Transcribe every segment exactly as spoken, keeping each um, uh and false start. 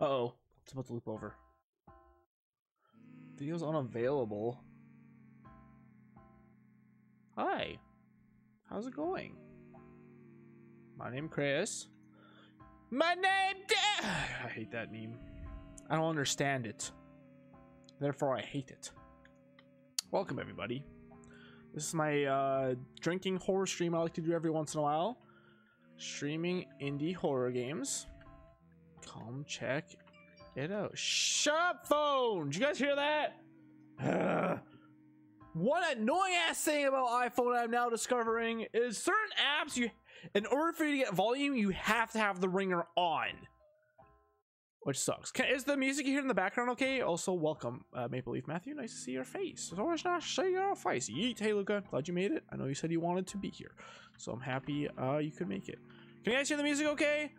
Uh-oh, it's about to loop over. Video's unavailable. Hi, how's it going? My name Chris. My name Da- I hate that meme. I don't understand it. Therefore, I hate it. Welcome, everybody. This is my uh, drinking horror stream I like to do every once in a while. Streaming indie horror games. Come check it out. Shut up, phone! Did you guys hear that? Ugh. One annoying ass thing about iPhone I'm now discovering is certain apps, you, in order for you to get volume, you have to have the ringer on. Which sucks. Can, is the music you hear in the background okay? Also, welcome, uh, Maple Leaf Matthew. Nice to see your face. It's always nice to see your face. Yeet. Hey, Luca. Glad you made it. I know you said you wanted to be here, so I'm happy uh, you could make it. Can you guys hear the music okay?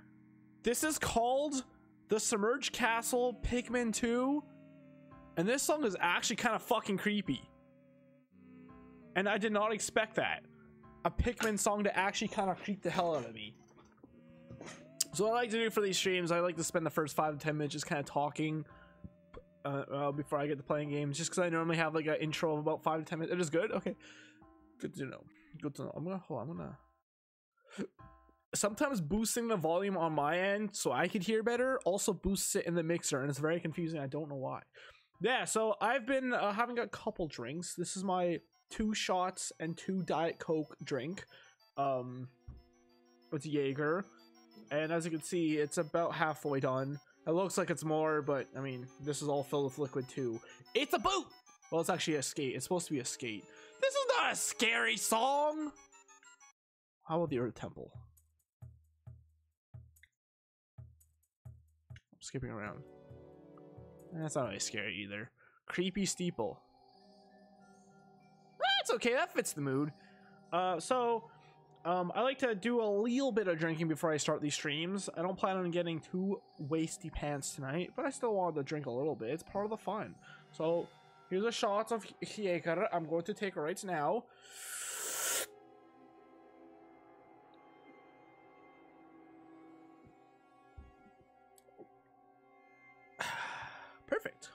This is called The Submerged Castle Pikmin two, and this song is actually kind of fucking creepy. And I did not expect that. A Pikmin song to actually kind of creep the hell out of me. So what I like to do for these streams, I like to spend the first five to ten minutes just kind of talking uh, uh, before I get to playing games, just because I normally have like an intro of about five to ten minutes. It is good? Okay. Good to know. Good to know. I'm gonna hold on, I'm gonna... Sometimes boosting the volume on my end so I could hear better also boosts it in the mixer, and it's very confusing. I don't know why. Yeah, so I've been uh, having a couple drinks. This is my two shots and two Diet Coke drink. Um, it's Jaeger. And as you can see, it's about halfway done. It looks like it's more, but I mean, this is all filled with liquid too. It's a boot! Well, it's actually a skate. It's supposed to be a skate. This is not a scary song! How about the Earth Temple? I'm skipping around. That's not really scary either. Creepy steeple. That's okay, that fits the mood. Uh, so... Um, I like to do a little bit of drinking before I start these streams. I don't plan on getting too wasty pants tonight, but I still wanted to drink a little bit. It's part of the fun. So here's a shot of Jaeger. I'm going to take right now. Perfect.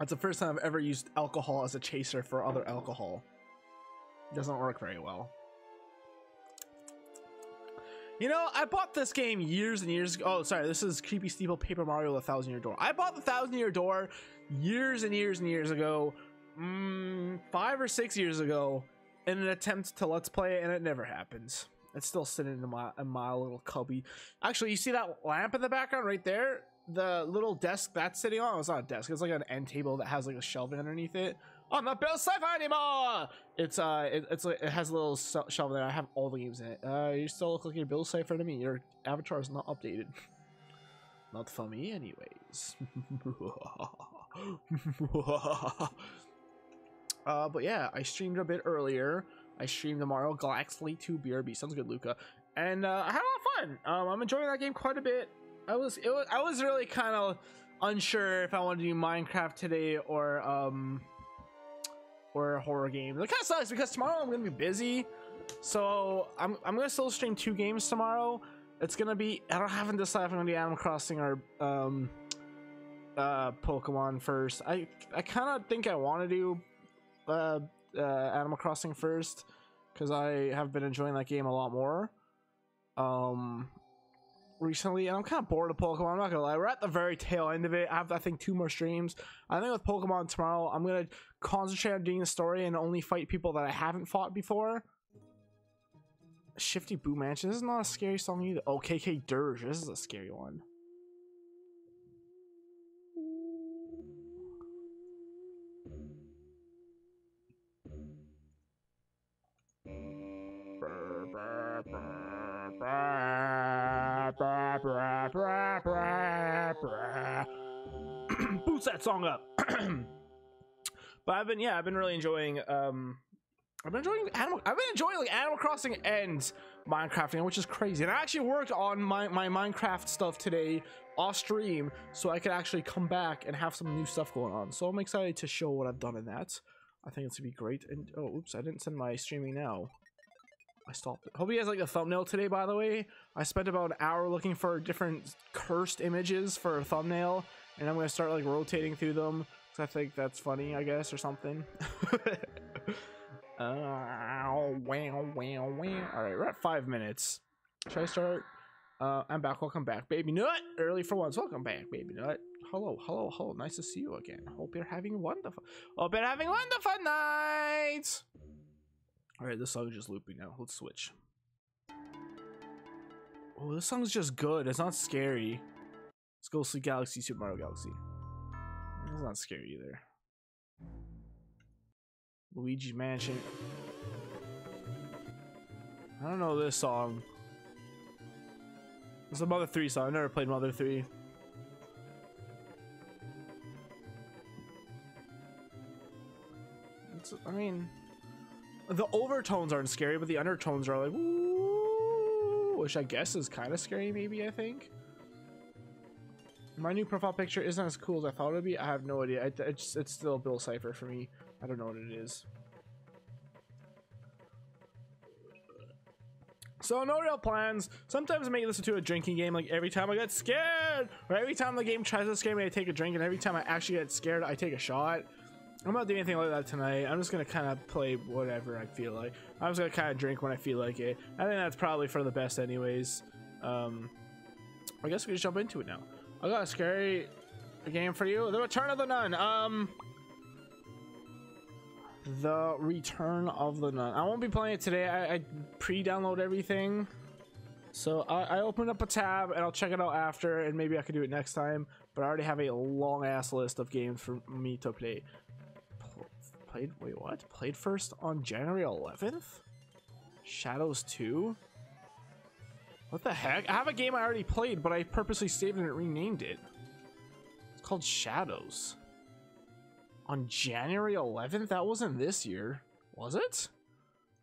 That's the first time I've ever used alcohol as a chaser for other alcohol. Doesn't work very well. You know, I bought this game years and years ago. Oh, sorry, this is Creepy Steeple Paper Mario: The Thousand-Year Door. I bought The Thousand-Year Door years and years and years ago, mm, five or six years ago, in an attempt to let's play it, and it never happens. It's still sitting in my in my little cubby. Actually, you see that lamp in the background right there? The little desk that's sitting on. Oh, it's not a desk. It's like an end table that has like a shelving underneath it. I'm not built sci-fi anymore. It's uh, it, it's like it has a little shelf there. I have all the games in it. Uh, you still look like you're Bill Cipher to me. Your avatar is not updated. Not for me, anyways. uh, but yeah, I streamed a bit earlier. I streamed the Mario Galaxy two B R B. Sounds good, Luca. And uh, I had a lot of fun. Um, I'm enjoying that game quite a bit. I was, it was I was really kind of unsure if I wanted to do Minecraft today or um. or horror game. It kind of sucks because tomorrow I'm gonna be busy, so I'm, I'm gonna still stream two games tomorrow. It's gonna be, I don't haven't decided if I'm gonna do Animal Crossing or um uh Pokemon first. I I kind of think I want to do uh, uh Animal Crossing first because I have been enjoying that game a lot more um recently, and I'm kind of bored of Pokemon. I'm not gonna lie, we're at the very tail end of it. I have, I think, two more streams. I think with Pokemon tomorrow, I'm gonna concentrate on doing the story and only fight people that I haven't fought before. Shifty Boo Mansion. This is not a scary song either. Oh, K K Dirge. This is a scary one. Boots that song up. But I've been, yeah, I've been really enjoying um, I've been enjoying Animal. I've been enjoying like Animal Crossing and Minecrafting, which is crazy. And I actually worked on my my Minecraft stuff today off stream, so I could actually come back and have some new stuff going on. So I'm excited to show what I've done in that. I think it's gonna be great. And oh, oops, I didn't send my streaming now. I stopped it. Hope you guys like the thumbnail today. By the way, I spent about an hour looking for different cursed images for a thumbnail, and I'm gonna start like rotating through them because I think that's funny, I guess, or something. Uh, wow, wow, wow. All right, we're at five minutes. Should I start? Uh, I'm back. Welcome back, Baby Nut. Early for once. Welcome back, Baby Nut. Hello, hello, hello. Nice to see you again. Hope you're having wonderful. Hope you're having wonderful nights. All right, this song is just looping now. Let's switch. Oh, this song's just good. It's not scary. Let's go see Galaxy, Super Mario Galaxy. It's not scary either. Luigi's Mansion. I don't know this song. It's a Mother three song. I never played Mother three. It's, I mean, the overtones aren't scary, but the undertones are like, ooh, which I guess is kind of scary, maybe, I think. My new profile picture isn't as cool as I thought it would be. I have no idea. I, it's, it's still Bill Cipher for me. I don't know what it is. So no real plans. Sometimes I make this into a drinking game, like every time I get scared, or every time the game tries to scare me, I take a drink, and every time I actually get scared, I take a shot. I'm not doing anything like that tonight. I'm just gonna kind of play whatever I feel like. I'm just gonna kind of drink when I feel like it. I think that's probably for the best anyways. Um, I guess we just jump into it now. I got a scary game for you. The Return of the Nun. Um... The Return of the Nun. I won't be playing it today. I, I pre-download everything, so I, I opened up a tab and I'll check it out after, and maybe I could do it next time. But I already have a long-ass list of games for me to play. Pl played? Wait, what? Played first on January eleventh? Shadows two? What the heck? I have a game I already played, but I purposely saved it and renamed it. It's called Shadows. On January eleventh? That wasn't this year, was it?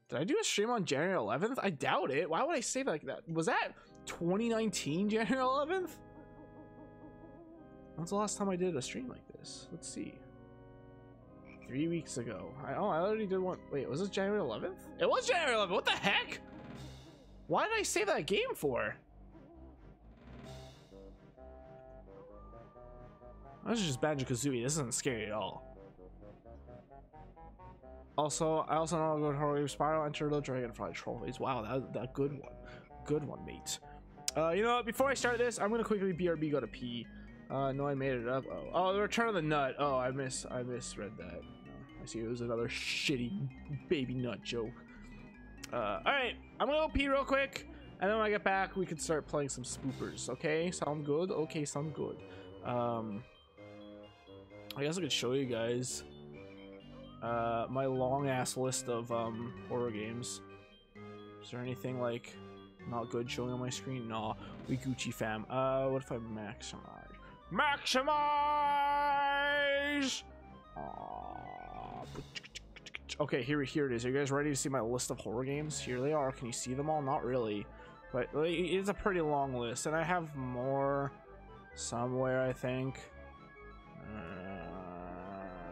Did I do a stream on January eleventh? I doubt it. Why would I say like that? Was that twenty nineteen January eleventh? When's the last time I did a stream like this? Let's see. Three weeks ago. I, oh, I already did one. Wait, was this January eleventh? It was January eleventh. What the heck? Why did I save that game for? This is just Banjo-Kazooie. This isn't scary at all. Also, I also know I'll go to Horror Wave Spiral, Enter the Dragonfly Trophies. Wow, that that good one. Good one, mate. Uh, you know what? Before I start this, I'm going to quickly B R B go to pee. Uh, no, I made it up. Oh, oh, the Return of the Nut. Oh, I miss, I misread that. No, I see it was another shitty Baby Nut joke. Uh, all right, I'm going to go pee real quick. And then when I get back, we can start playing some spoopers. Okay, sound good? Okay, sound good. Um... I guess I could show you guys uh, my long ass list of um, horror games. Is there anything like not good showing on my screen? Nah, we Gucci fam. Uh, what if I maximize? Maximize! Uh, okay, here, here it is. Are you guys ready to see my list of horror games? Here they are. Can you see them all? Not really, but it's a pretty long list, and I have more somewhere, I think. Uh,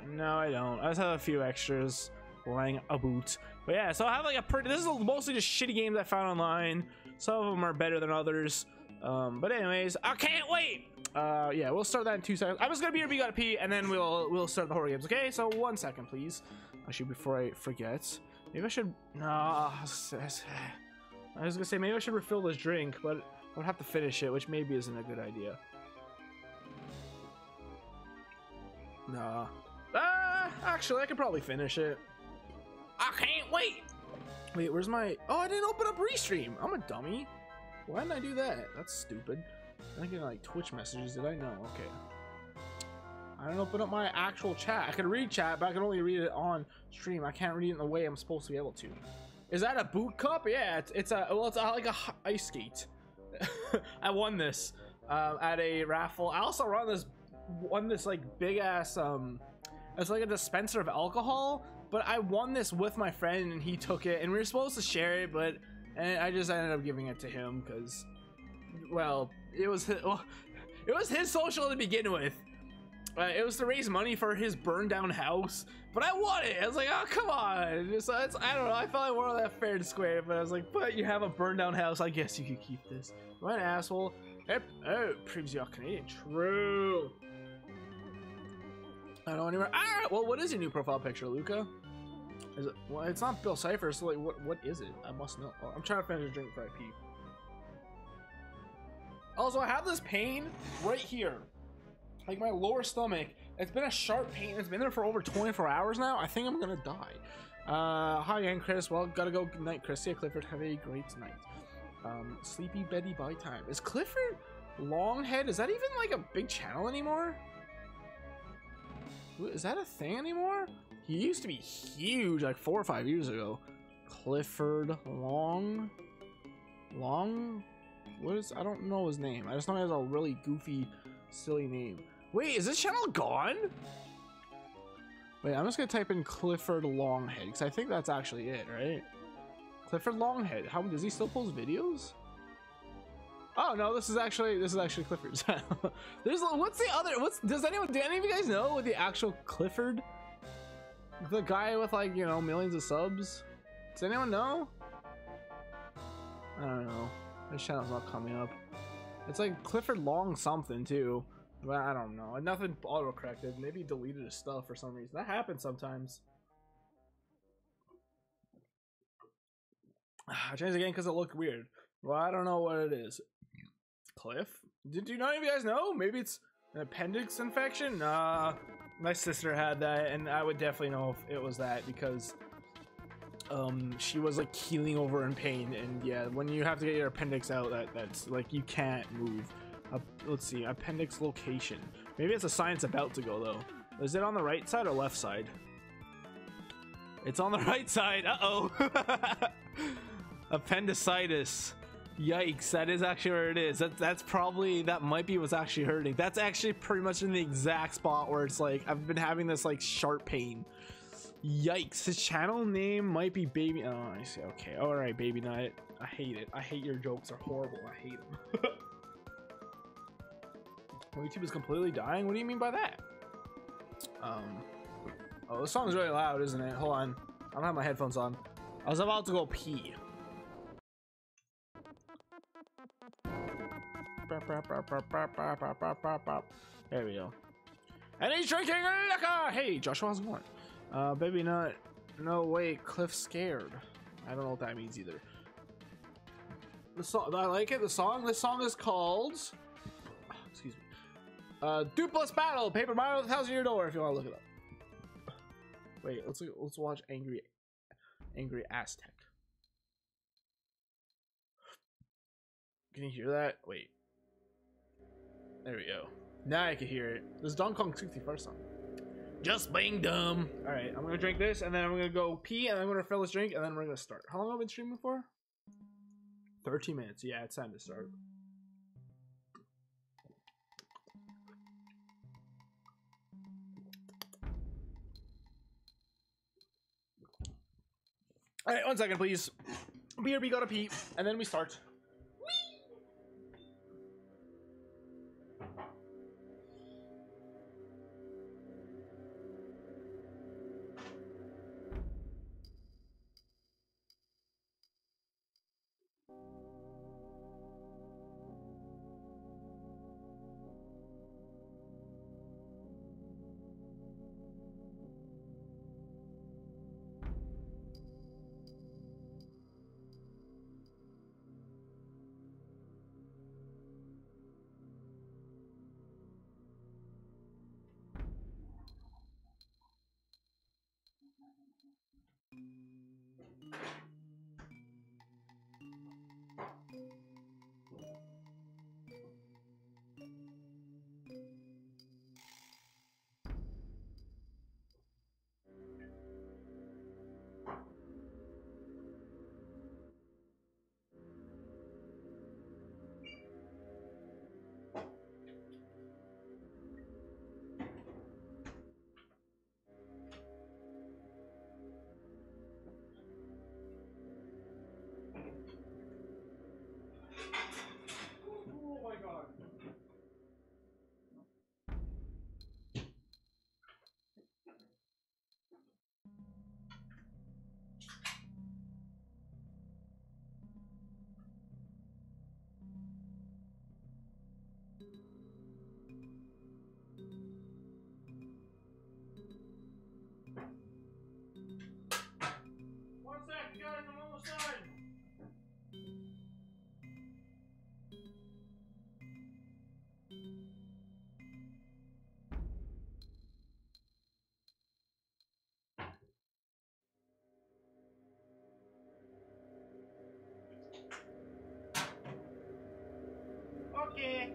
No, I don't. I just have a few extras lying about. But yeah, so I have like a pretty... This is mostly just shitty games I found online. Some of them are better than others. Um, but anyways, I can't wait! Uh, yeah, we'll start that in two seconds. I'm just gonna be here, we gotta pee, and then we'll we'll start the horror games, okay? So one second, please. Actually, before I forget, maybe I should... No, I was gonna say, maybe I should refill this drink, but I would have to finish it, which maybe isn't a good idea. Nah. Uh, actually, I could probably finish it. I can't wait. Wait, where's my... Oh, I didn't open up Restream. I'm a dummy. Why didn't I do that? That's stupid. I'm getting, like, Twitch messages. Did I know? Okay. I didn't open up my actual chat. I could read chat, but I can only read it on stream. I can't read it in the way I'm supposed to be able to. Is that a boot cup? Yeah, it's, it's a... Well, it's a, like a ice skate. I won this um, at a raffle. I also won this, won this like, big-ass... um. It's like a dispenser of alcohol, But I won this with my friend and he took it and we were supposed to share it, but and I just ended up giving it to him because, well, it was his, well, it was his social to begin with. Uh, it was to raise money for his burned down house, but I won it. I was like, oh, come on. It's, it's, I don't know. I felt like we're all that fair and square, but I was like, but you have a burned down house. I guess you could keep this. What an asshole. Oh, proves you're Canadian. True. I don't know anywhere. All right. Well, what is your new profile picture, Luca? Is it, well, it's not Bill Cipher. So like, what, what is it? I must know. Oh, I'm trying to finish a drink for I P. Also, I have this pain right here. Like my lower stomach, it's been a sharp pain. It's been there for over twenty-four hours now. I think I'm gonna die. Uh, hi again, Chris. Well, gotta go. Good night, Chris. Yeah, Clifford. Have a great night. Um, Sleepy Betty by time. Is Clifford Longhead? Is that even like a big channel anymore? Is that a thing anymore? He used to be huge, like four or five years ago. Clifford Long, Long. What is? I don't know his name. I just know he has a really goofy, silly name. Wait, is this channel gone? Wait, I'm just gonna type in Clifford Longhead because I think that's actually it, right? Clifford Longhead. How does he still post videos? Oh no, this is actually this is actually Clifford's. There's what's the other? What's does anyone do any of you guys know what the actual Clifford? The guy with like you know millions of subs. Does anyone know? I don't know. This channel's not coming up. It's like Clifford Long something too, but I don't know. Nothing auto-corrected. Maybe he deleted his stuff for some reason. That happens sometimes. I changed again because it looked weird. Well, I don't know what it is. Cliff? Did you know any of you guys know? Maybe it's an appendix infection? Nah, my sister had that, and I would definitely know if it was that because um, she was like keeling over in pain. And yeah, when you have to get your appendix out, that that's like you can't move. Uh, let's see, appendix location. Maybe it's a sign it's about to go though. Is it on the right side or left side? It's on the right side. Uh oh. Appendicitis. Yikes, that is actually where it is. That, that's probably, that might be what's actually hurting. That's actually pretty much in the exact spot where it's like, I've been having this like sharp pain. Yikes, his channel name might be Baby. Oh, I see. Okay. All right, Baby Nut. I hate it. I hate your jokes. They're horrible. I hate them. YouTube is completely dying. What do you mean by that? Um, oh, this song's really loud, isn't it? Hold on. I don't have my headphones on. I was about to go pee. There we go. And he's drinking liquor! Hey, Joshua, how's it going? Uh, Baby Nut. No, wait, Cliff's scared. I don't know what that means either. The song, I like it. The song, this song is called, oh, excuse me, uh, Dupless Battle, Paper Mario: The Thousand-Year Door, if you want to look it up. Wait, let's, let's watch Angry, Angry Aztec. Can you hear that? Wait. There we go. Now I can hear it. This is Donkey Kong sixty-four song. Just being dumb. All right, I'm gonna drink this, and then I'm gonna go pee, and I'm gonna fill this drink, and then we're gonna start. How long have I been streaming for? thirteen minutes. Yeah, it's time to start. All right, one second, please. B R B, gotta pee, and then we start. Okay.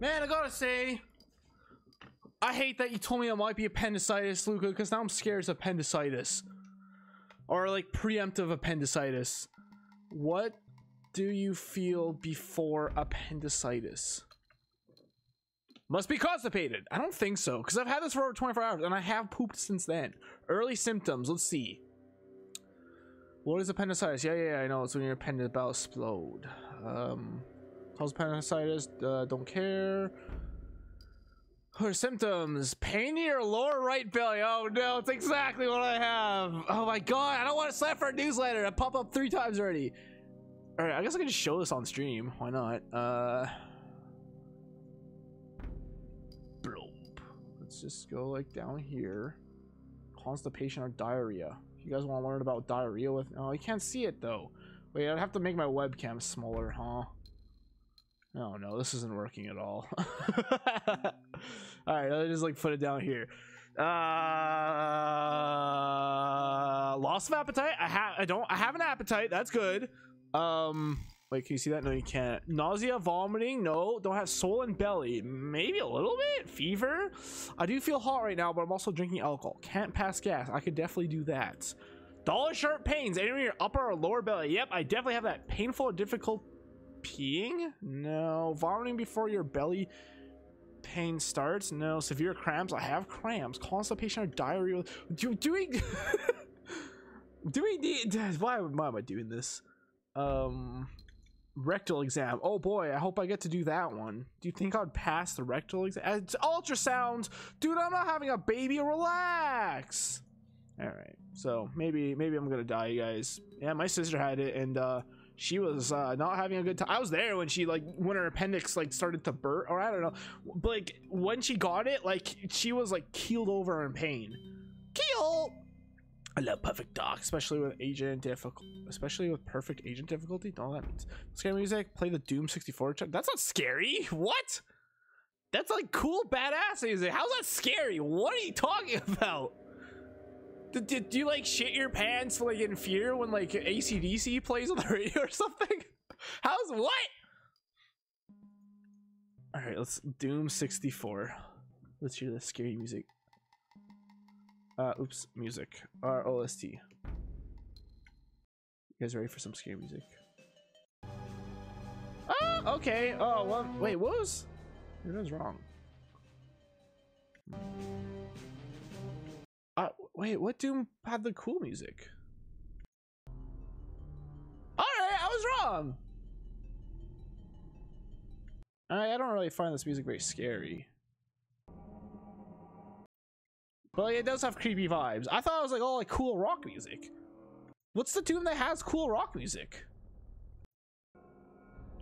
Man, I gotta say, I hate that you told me it might be appendicitis, Luca, because now I'm scared it's appendicitis. Or like preemptive appendicitis. What do you feel before appendicitis? Must be constipated. I don't think so, because I've had this for over twenty-four hours and I have pooped since then. Early symptoms, let's see. What is appendicitis? Yeah, yeah, yeah, I know. It's when your appendix about explode. Um, cause appendicitis, uh, don't care. Her symptoms, pain in your lower right belly. Oh no, it's exactly what I have. Oh my god, I don't want to sign for a newsletter. I pop up three times already. All right, I guess I can just show this on stream. Why not? Uh, let's just go like down here. Constipation or diarrhea. If you guys want to learn about diarrhea with, oh, I can't see it though. Wait, I'd have to make my webcam smaller, huh? Oh no, this isn't working at all. Alright, I'll just like put it down here. Uh, loss of appetite? I have I don't I have an appetite, that's good. Um wait, can you see that? No, you can't. Nausea, vomiting, no, don't have swollen belly. Maybe a little bit. Fever. I do feel hot right now, but I'm also drinking alcohol. Can't pass gas. I could definitely do that. Dollar sharp pains, anywhere in your upper or lower belly. Yep, I definitely have that. Painful or difficult peeing? No. Vomiting before your belly pain starts? No. Severe cramps? I have cramps. Constipation or diarrhea? Do, doing doing the, why, why am I doing this? Um rectal exam. Oh boy, I hope I get to do that one. Do you think I'd pass the rectal exam? It's ultrasound. Dude, I'm not having a baby. Relax. All right. So, maybe maybe I'm going to die, you guys. Yeah, my sister had it and uh she was uh, not having a good time. I was there when she like when her appendix like started to burst, or I don't know, but, like when she got it, like she was like keeled over in pain. Keel. I love Perfect Dark, especially with agent difficult, especially with perfect agent difficulty. All that means. Scary music. Play the Doom sixty-four. That's not scary. What? That's like cool, badass music. How's that scary? What are you talking about? Did, did, do you like shit your pants like in fear when like A C D C plays on the radio or something? How's what? All right, let's Doom sixty-four. Let's hear the scary music. Uh, oops, music. R O S T. You guys ready for some scary music? Ah, okay. Oh, well, wait, what was? What was wrong? Uh, wait, what Doom had the cool music? Alright, I was wrong! Alright, I don't really find this music very scary. But it does have creepy vibes. I thought it was like all like cool rock music. What's the Doom that has cool rock music?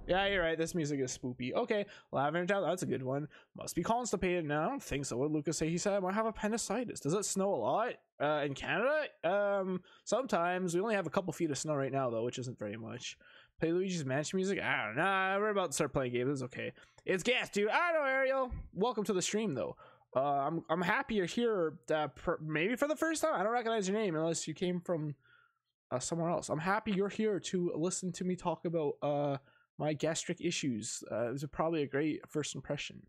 Yeah, you're right, this music is spoopy. Okay, Lavender Town, that's a good one. Must be constipated. No, I don't think so. What did Lucas say? He said I might have appendicitis. Does it snow a lot uh, in Canada? Um, sometimes. We only have a couple feet of snow right now, though, which isn't very much. Play Luigi's Mansion music? I don't know. We're about to start playing games. It's okay. It's gas, dude. I know, Ariel. Welcome to the stream, though. Uh, I'm, I'm happy you're here, uh, per maybe for the first time. I don't recognize your name unless you came from uh, somewhere else. I'm happy you're here to listen to me talk about... Uh, my gastric issues. Uh, it was a, probably a great first impression.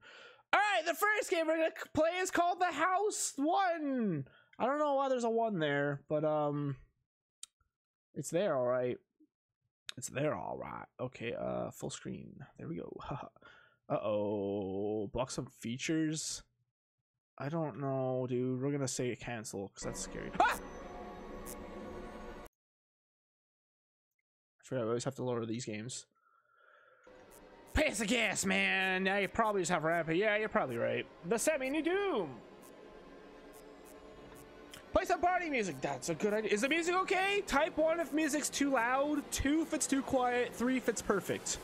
All right, the first game we're gonna play is called The House One. I don't know why there's a one there, but um, it's there, all right. It's there, all right. Okay, uh, full screen. There we go. uh oh, block some features. I don't know, dude. We're gonna say cancel because that's scary. Ah! I forgot I always have to lower these games. Pass the gas, man. Now you probably just have rampant. Yeah, you're probably right. The semi-new Doom. Play some party music. That's a good idea. Is the music okay? Type one if music's too loud. Two if it's too quiet. Three if it's perfect.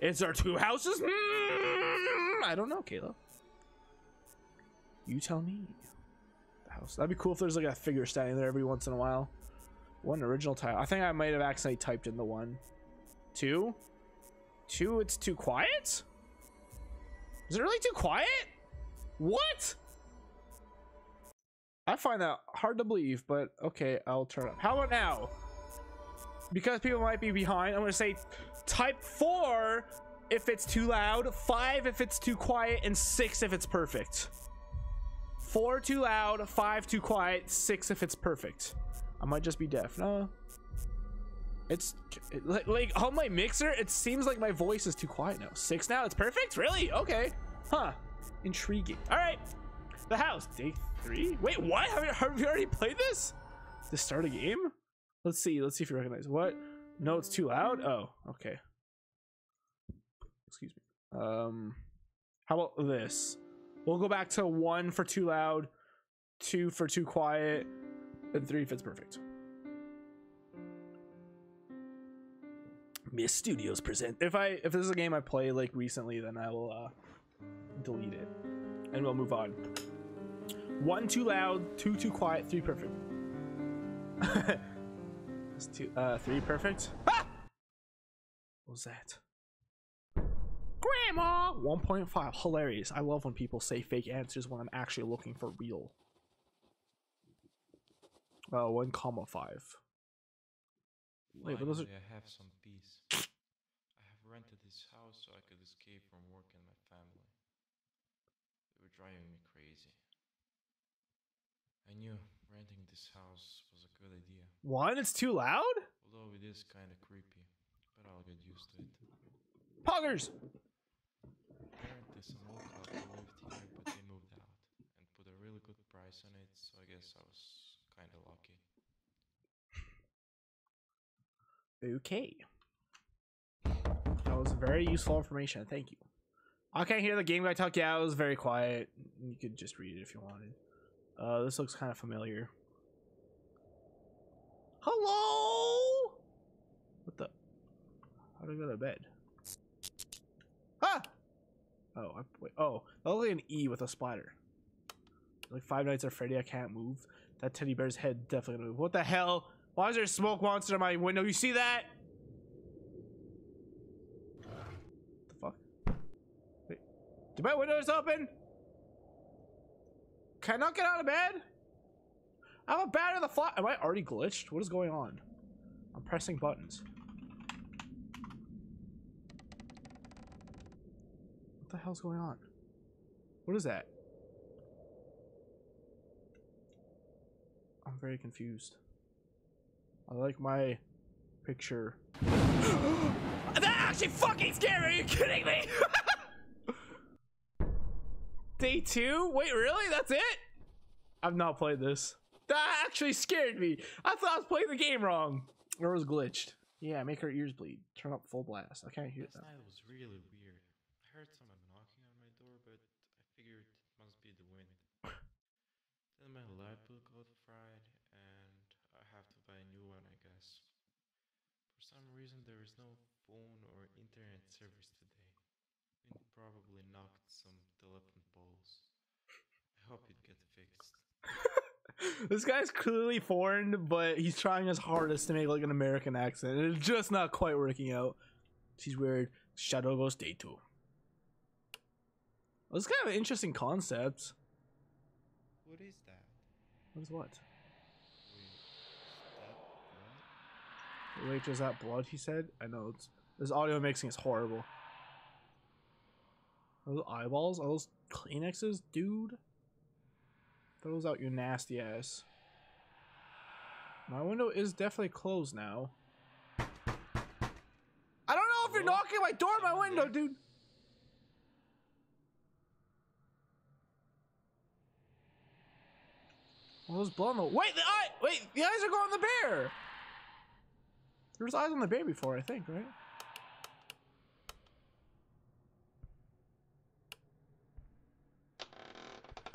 Is there two houses? Mm-hmm. I don't know, Caleb. You tell me. The house. That'd be cool if there's like a figure standing there every once in a while. One original title. I think I might have accidentally typed in the one. Two. Two, it's too quiet? Is it really too quiet? What? I find that hard to believe, but okay, I'll turn it up. How about now? Because people might be behind, I'm gonna say type four if it's too loud, five if it's too quiet, and six if it's perfect. Four too loud, five too quiet, six if it's perfect. I might just be deaf. No. It's it, like, like on my mixer, it seems like my voice is too quiet now. Six now, it's perfect? Really? Okay. Huh. Intriguing. All right. The House, day three. Wait, what? Have you, have you already played this? To start a game? Let's see. Let's see if you recognize. What? No, it's too loud? Oh, okay. Excuse me. Um, how about this? We'll go back to one for too loud, two for too quiet, and three if it's perfect. Miss Studios present. If I if this is a game I play like recently, then I will uh, delete it, and we'll move on. One too loud, two too quiet, three perfect. That's two, uh, three perfect. Ah! What was that? Grandma. one point five. Hilarious. I love when people say fake answers when I'm actually looking for real. Uh, one comma five. Wait, but those are... I have some peace. I have rented this house so I could escape from work and my family. They were driving me crazy. I knew renting this house was a good idea. One? It's too loud? Although it is kind of creepy, but I'll get used to it. Poggers! Apparently some old couple lived here, but they moved out and put a really good price on it, so I guess I was kind of lucky. Okay, that was very useful information. Thank you. I can't hear the game guy talk. Yeah, it was very quiet. You could just read it if you wanted. Uh, this looks kind of familiar. Hello? What the? How do I go to bed? Ah! Oh, I, wait, oh, that looks like an E with a splatter. Like Five Nights at Freddy, I can't move. That teddy bear's head definitely gonna move. What the hell? Why is there a smoke monster in my window? You see that? The fuck? Wait. Did my window just open? Can I not get out of bed? I'm a bat in the fly. Am I already glitched? What is going on? I'm pressing buttons. What the hell's going on? What is that? I'm very confused. I like my picture. That actually fucking scared me! Are you kidding me? Day two? Wait, really? That's it? I've not played this. That actually scared me. I thought I was playing the game wrong. Or it was glitched. Yeah, make her ears bleed. Turn up full blast. I can't hear that. Last night was really weird. I heard someone knocking on my door, but I figured it must be the wind. Then my laptop got fried. A new one, I guess. For some reason, there is no phone or internet service today. It probably knocked some telephone poles. I hope it gets fixed. This guy's clearly foreign, but he's trying his hardest to make like an American accent, and it's just not quite working out. She's weird. Shadow goes day two. Well, it's kind of an interesting concept. What is that? What is what? Wait, is that blood? He said. I know it's, this audio mixing is horrible. Are those eyeballs? Are those Kleenexes, dude? Throws out your nasty ass. My window is definitely closed now. I don't know if you're knocking at my door, my window, dude. Well, there's blood on the. Wait, the eye. Wait, the eyes are going on the bear. There was eyes on the bear before, I think, right?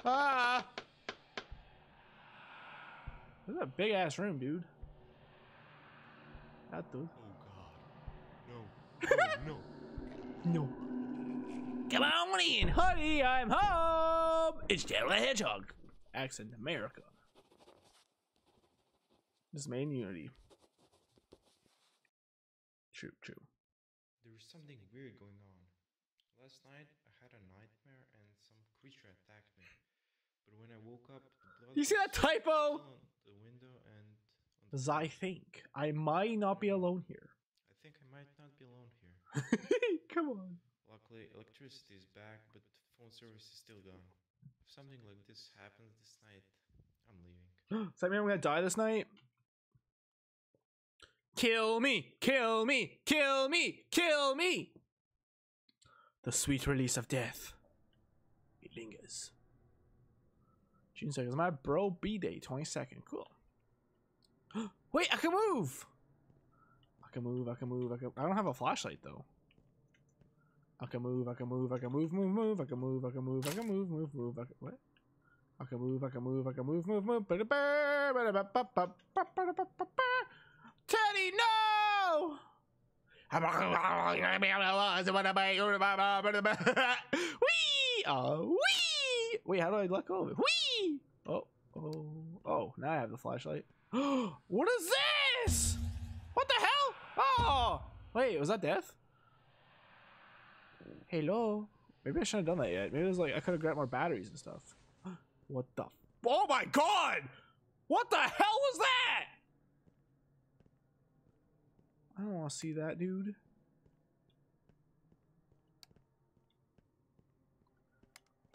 Ah! This is a big ass room, dude. That dude. Oh god. No. No. No. Come on in, honey, I'm home! It's Daryl the Hedgehog. Accent America. This main unity. True, true. There was something weird going on. Last night, I had a nightmare and some creature attacked me. But when I woke up, the blood. You see that typo? On the window and on the As I think I might not be alone here. I think I might not be alone here. Come on. Technically, electricity is back, but phone service is still gone. If something like this happens this night, I'm leaving. Does that mean I'm gonna die this night? Kill me! Kill me! Kill me! Kill me! The sweet release of death. It lingers. June second is my bro B-Day, twenty-second. Cool. Wait, I can move! I can move, I can move, I can... I don't have a flashlight, though. I can move, I can move, I can move, move, move, I can move, I can move, I can move, move, move, I can... What? I can move, I can move, I can move, move, move, Teddy, no! Wee! Oh, wee! Wait, how do I let go of it? Wee! Oh, oh, oh, now I have the flashlight. What is this? What the hell? Oh! Wait, was that death? Hello? Maybe I shouldn't have done that yet. Maybe it was like I could have grabbed more batteries and stuff. What the? Oh my god! What the hell was that? I don't want to see that, dude.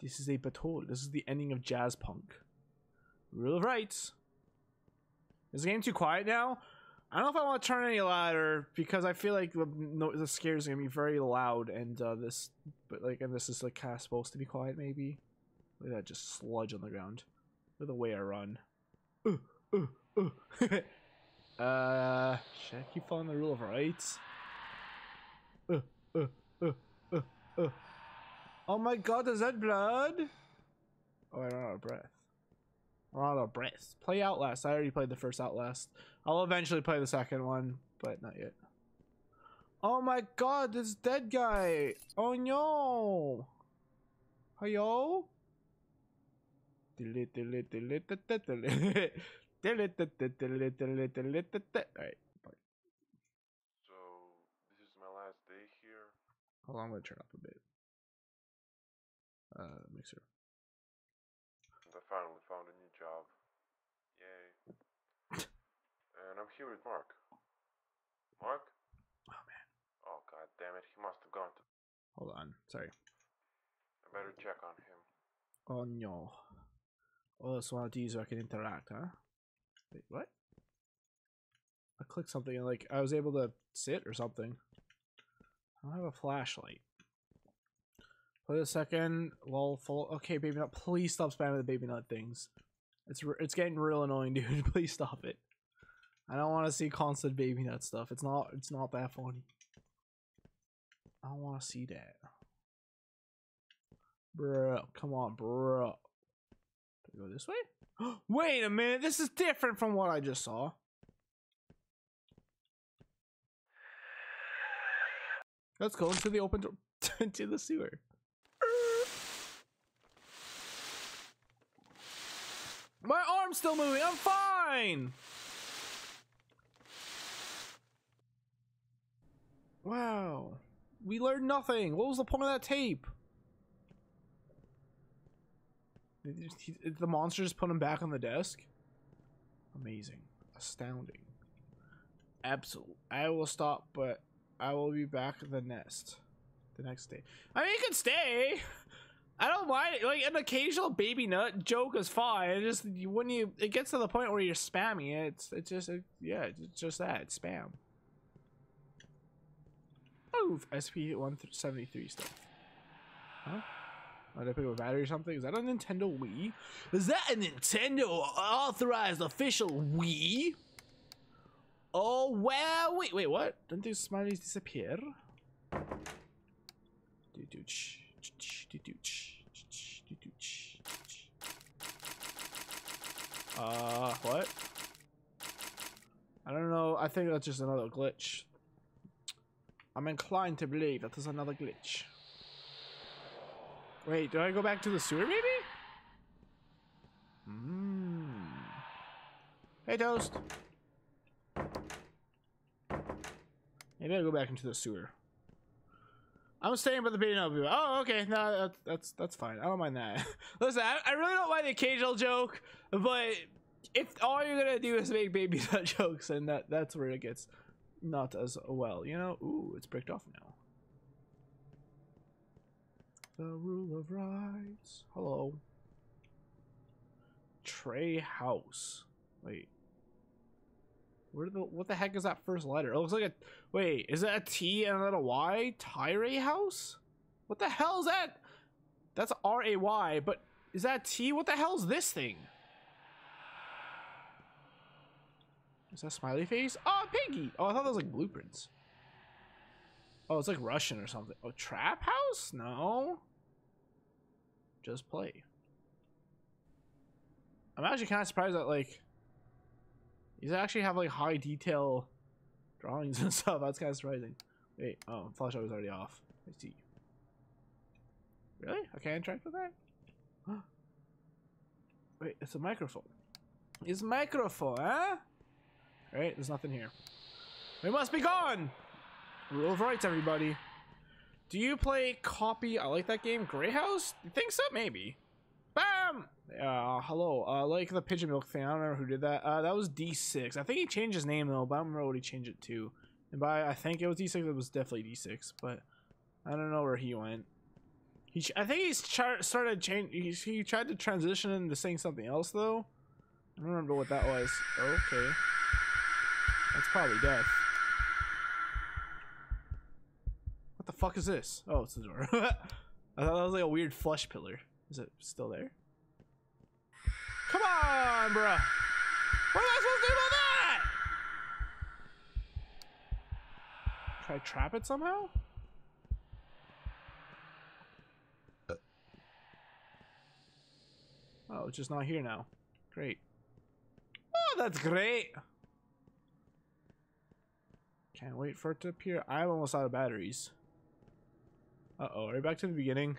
This is a battle. This is the ending of Jazzpunk. Rule of rights. Is the game too quiet now? I don't know if I want to turn any louder because I feel like the, the scare is gonna be very loud, and uh, this, but like, and this is like kind of supposed to be quiet, maybe. Look at that, just sludge on the ground. Look at the way I run. Ooh, ooh, ooh. Uh, should I keep following the rule of rights? Uh, uh, uh, uh, uh. Oh my god, is that blood? Oh, I ran out of breath. I ran out of breath. Play Outlast. I already played the first Outlast. I'll eventually play the second one, but not yet. Oh my god, this dead guy. Oh no. Hello? All right. So this is my last day here. Hold on, I'm gonna turn up a bit. Uh, mixer. And I finally found a new job. Yay! And I'm here with Mark. Mark? Oh man. Oh god damn it! He must have gone to. Hold on. Sorry. I better check on him. Oh no. Oh, it's one of these where I can interact, huh? Wait, what? I clicked something and like I was able to sit or something. I don't have a flashlight. Play the second. Lol. Full. Okay, Baby Nut. Please stop spamming the Baby Nut things. It's it's getting real annoying, dude. Please stop it. I don't want to see constant Baby Nut stuff. It's not it's not that funny. I don't want to see that. Bro, come on, bro. Do I go this way? Wait a minute, this is different from what I just saw. Let's go into the open door, into the sewer. My arm's still moving, I'm fine! Wow, we learned nothing. What was the point of that tape? The monster just put him back on the desk. Amazing. Astounding. Absolute. I will stop, but I will be back at the nest the next day. I mean, you can stay. I don't mind. Like, an occasional Baby Nut joke is fine. It just, when you, it gets to the point where you're spamming it, it's, it's just, it, yeah, it's just that. It's spam. Move. S P one seventy-three stuff. Huh? Oh, did I pick up a battery or something? Is that a Nintendo Wii? Is that a Nintendo authorized official Wii? Oh, well, wait, wait, what? Don't these smileys disappear? Uh, what? I don't know. I think that's just another glitch. I'm inclined to believe that is another glitch. Wait, do I go back to the sewer, maybe? Mm. Hey, Toast. Maybe I go back into the sewer. I'm staying by the Baby Nut. Oh, okay. No, that's that's that's fine. I don't mind that. Listen, I, I really don't mind the occasional joke, but if all you're gonna do is make Baby Nut jokes, and that that's where it gets not as well, you know. Ooh, it's bricked off now. the rule of rights. Hello. Trey House. Wait. Where the what the heck is that first letter? It looks like a wait, is that a T and then a Y? Tyree House? What the hell is that? That's R A Y, but is that T? What the hell is this thing? Is that smiley face? Oh, Piggy! Oh, I thought that was like blueprints. Oh, it's like Russian or something. Oh, Trap House? No. Just play. I'm actually kind of surprised that like these actually have like high detail drawings and stuff. That's kind of surprising. Wait, oh, flashlight was already off. I see. Really? I can't interact with that? Wait, it's a microphone. It's a microphone, huh? Alright, there's nothing here. We must be gone! Rule of rights, everybody. Do you play Copy? I like that game. Grey House? You think so? Maybe. Bam! Uh, hello. Uh, like the pigeon milk thing. I don't remember who did that. Uh, that was D six. I think he changed his name, though, but I don't remember what he changed it to. And by I think it was D six, it was definitely D six, but I don't know where he went. He ch I think he's char started change. He, he tried to transition into saying something else, though. I don't remember what that was. Okay. That's probably death. What the fuck is this? Oh, it's the door. I thought that was like a weird flush pillar. Is it still there? Come on, bruh! What am I supposed to do about that? Try to trap it somehow? Oh, it's just not here now. Great. Oh, that's great! Can't wait for it to appear. I'm almost out of batteries. Uh-oh, right back to the beginning.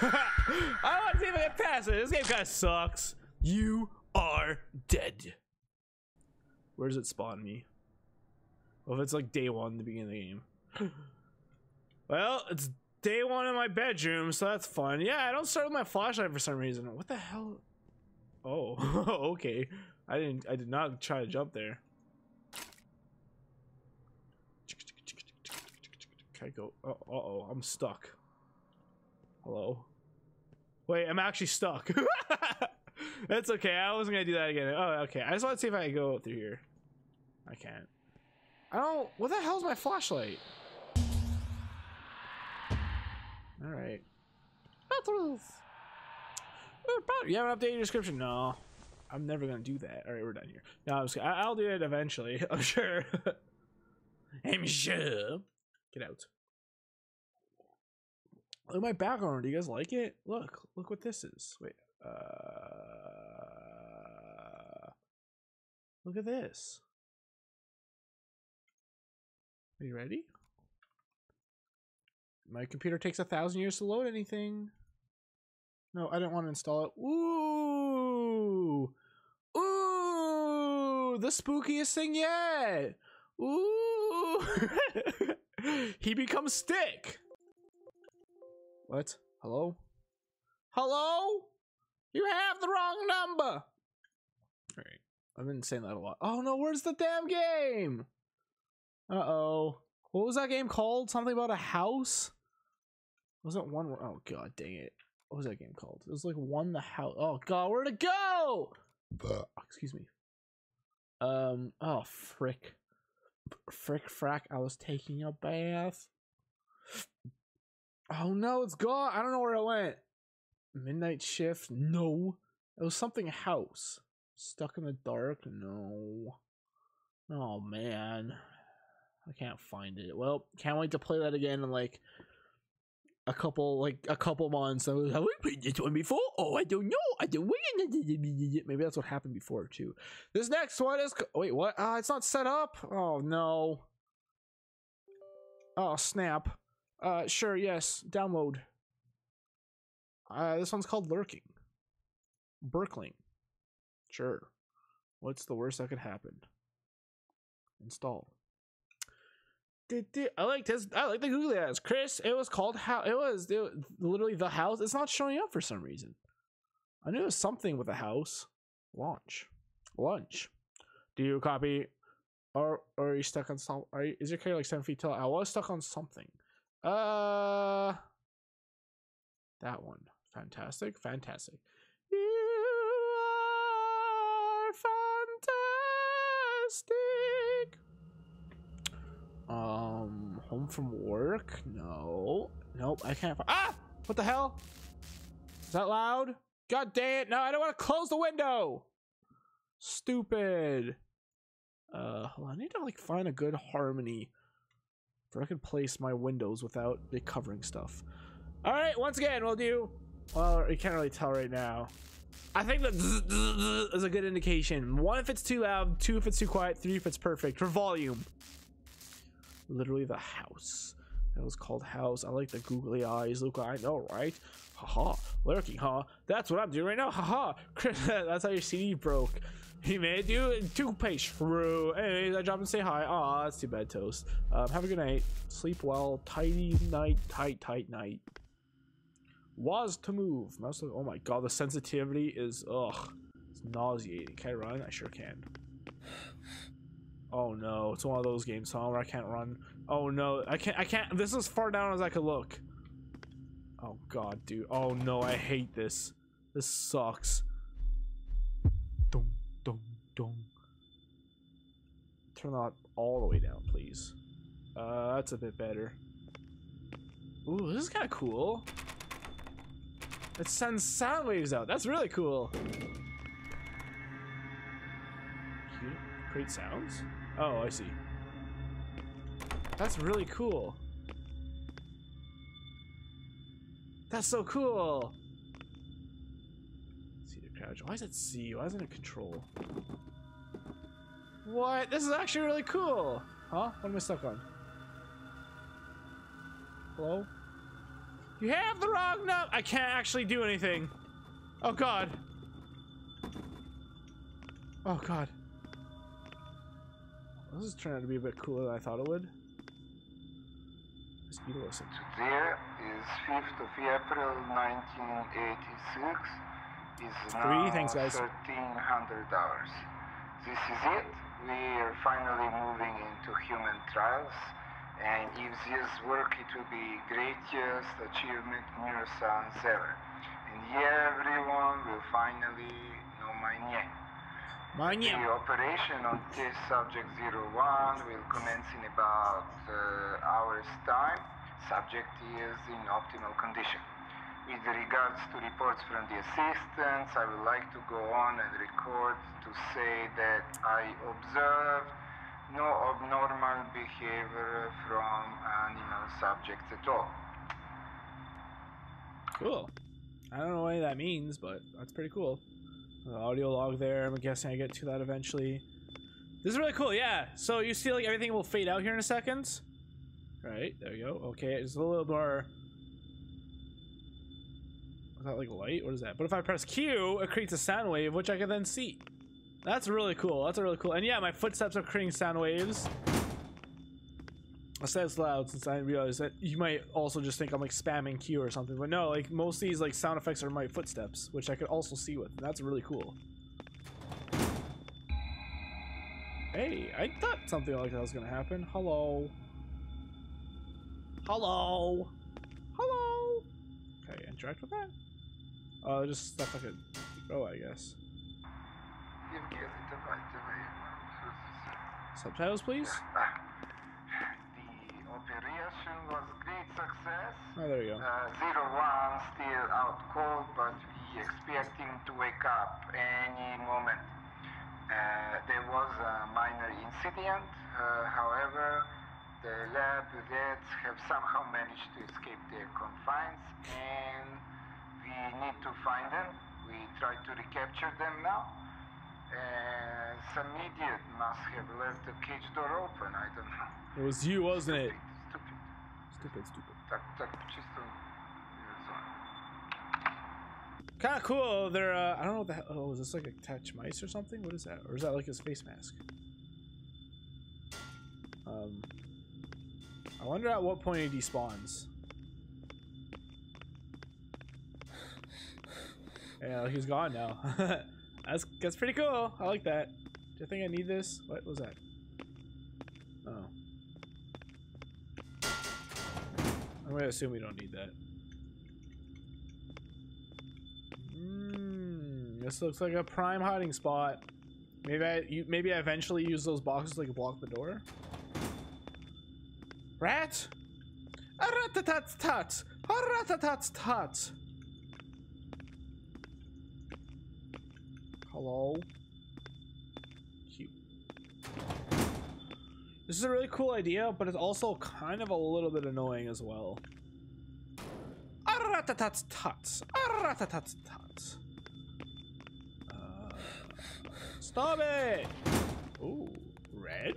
I don't even get past it. This game kind of sucks. You are dead. Where does it spawn me? Well, if it's like day one, the beginning of the game. Well, it's day one in my bedroom, so that's fun. Yeah, I don't start with my flashlight for some reason. What the hell? Oh, okay. I didn't. I did not try to jump there. Can I go? Uh oh, I'm stuck. Hello. Wait, I'm actually stuck. That's okay. I wasn't gonna do that again. Oh, okay. I just want to see if I can go through here. I can't. I don't. What the hell is my flashlight? All right. Battles. You haven't updated your description. No, I'm never gonna do that. All right, we're done here. No, I'm just, I, I'll do it eventually. I'm sure. I'm sure. Get out. Look at my background. Do you guys like it? Look, look what this is. Wait. Uh, look at this. Are you ready? My computer takes a thousand years to load anything. No, I don't want to install it. Ooh. Ooh. The spookiest thing yet. Ooh. He becomes stick. What? Hello? Hello? You have the wrong number! Alright. I've been saying that a lot. Oh no, where's the damn game? Uh-oh. What was that game called? Something about a house? Was it one? Oh god dang it. What was that game called? It was like one the house. Oh god, where'd it go? Blech. Excuse me. Um, oh frick. Frick frack, I was taking a bath. Oh no, it's gone. I don't know where it went. Midnight shift? No. It was something house. Stuck in the dark? No. Oh man. I can't find it. Well, can't wait to play that again in like a couple like a couple months. Have we played this one before? Oh, I don't know. I don't maybe that's what happened before too. This next one is wait, what? Uh it's not set up. Oh no. Oh snap. Uh, sure, yes. Download. Uh, this one's called Lurking. Burkling. Sure. What's the worst that could happen? Install. I like this. I like the googly eyes. Chris, it was called how it was it, literally the house. It's not showing up for some reason. I knew it was something with a house. Launch. Lunch. Do you copy? Or, or are you stuck on some? Are you, is your character like seven feet tall? I was stuck on something. Uh, that one. Fantastic. Fantastic. You are fantastic. Um, home from work? No. Nope, I can't. Ah! What the hell? Is that loud? God dang it. No, I don't want to close the window. Stupid. Uh, hold on. I need to, like, find a good harmony where I can place my windows without it covering stuff. All right, once again, we'll do... Well, you can't really tell right now. I think that is a good indication. One, if it's too loud. Two, if it's too quiet. Three, if it's perfect. For volume. Literally the house. That was called house. I like the googly eyes, Luca. I know, right? Haha. Lurking, huh? That's what I'm doing right now. Haha. That's how your C D broke. He made you toothpaste through. Anyways, I dropped and say hi. Aw, that's too bad, Toast. Um, have a good night. Sleep well. Tidy night. Tight, tight night. Was to move. Mouse. Oh my god, the sensitivity is ugh. It's nauseating. Can I run? I sure can. Oh no, it's one of those games, huh, where I can't run. Oh no, I can't, I can't, this is as far down as I could look. Oh god, dude. Oh no, I hate this. This sucks. Dum, dum, dum. Turn that all the way down, please. Uh, that's a bit better. Ooh, this is kind of cool. It sends sound waves out. That's really cool. Cute. Create sounds? Oh, I see. That's really cool. That's so cool. See the crouch. Why is it C? Why isn't it control? What? This is actually really cool. Huh? What am I stuck on? Hello? You have the wrong number. I can't actually do anything. Oh god. Oh god. This is turning out to be a bit cooler than I thought it would. Today is fifth of April nineteen eighty-six. It's now Thanks, guys. thirteen hundred hours. This is it. We are finally moving into human trials. And if this work, it will be greatest achievement Murasans ever. And everyone will finally know my name. My name. The operation on test subject zero one will commence in about uh, hours time. Subject is in optimal condition. With regards to reports from the assistants, I would like to go on and record to say that I observed no abnormal behavior from animal subjects at all. Cool. I don't know what that means, but that's pretty cool. The audio log there. I'm guessing I get to that eventually. This is really cool. Yeah. So you see, like, everything will fade out here in a second. Right. There you go. Okay. It's a little more. Is that like light? What is that? But if I press Q, it creates a sound wave, which I can then see. That's really cool. That's really cool. And yeah, my footsteps are creating sound waves. I said it's loud since I realized that you might also just think I'm like spamming Q or something. But no, like most of these like sound effects are my footsteps, which I could also see with. That's really cool. Hey, I thought something like that was going to happen. Hello. Hello. Hello. Okay, interact with that? Oh, uh, just stuff I could throw, I guess. Subtitles, please. The operation was a great success. Oh, there you go. Uh, zero one still out cold, but we expect him to wake up any moment. Uh, there was a minor incident. Uh, however, the lab rats have somehow managed to escape their confines, and we need to find them. We try to recapture them now. Uh, some idiot must have left the cage door open. I don't know. It was you, wasn't it? Stupid. Stupid, stupid. Kind of cool. They're, uh, I don't know what the hell. Oh, is this like a touch mice or something? What is that? Or is that like his face mask? Um, I wonder at what point he despawns. Yeah, he's gone now. That's, that's pretty cool. I like that. Do you think I need this? What was that? Oh. I'm gonna assume we don't need that. Mmm, this looks like a prime hiding spot. Maybe I you, maybe I eventually use those boxes like block the door. Rat! A rat tat tat tat! A rat tat tat! Hello? Cute. This is a really cool idea, but it's also kind of a little bit annoying as well. A rat tat tat tat! A rat tat tat tat! Stop it! Ooh, red?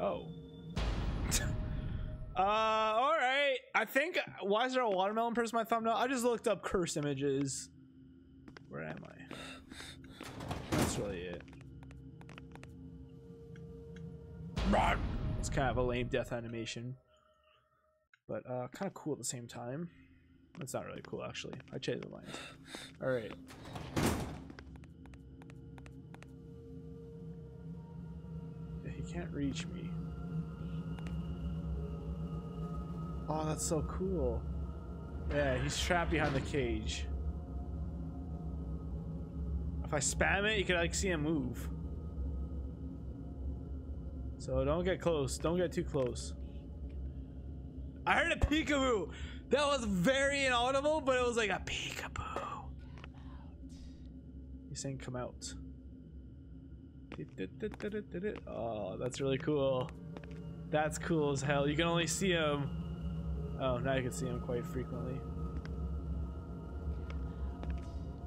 Oh. uh, alright. I think, why is there a watermelon person in my thumbnail? I just looked up cursed images. Where am I? That's really it. It's kind of a lame death animation. But uh, kind of cool at the same time. That's not really cool, actually. I changed my mind. Alright. Can't reach me. Oh, that's so cool. Yeah, he's trapped behind the cage. If I spam it, you can like see him move. So don't get close. Don't get too close. I heard a peekaboo. That was very inaudible, but it was like a peekaboo. He's saying come out. Oh, that's really cool. That's cool as hell. You can only see him. Oh, now you can see him quite frequently.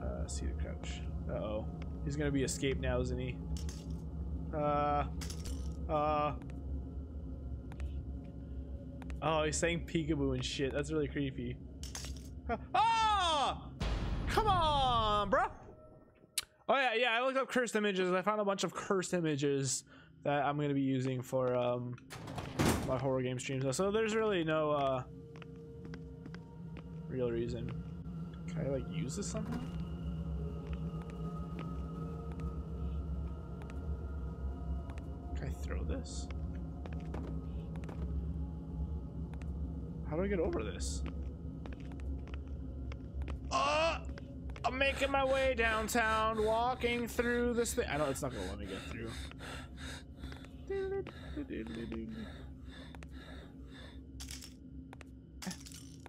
Uh, see the crouch. Uh-oh. He's gonna be escaped now, isn't he? Uh. Uh. Oh, he's saying peekaboo and shit. That's really creepy. Ah! Come on, bruh! Oh yeah, yeah, I looked up cursed images and I found a bunch of cursed images that I'm going to be using for um, my horror game streams. So there's really no uh, real reason. Can I like use this somehow? Can I throw this? How do I get over this? Ah! Uh! I'm making my way downtown, walking through this thing. I know it's not gonna let me get through.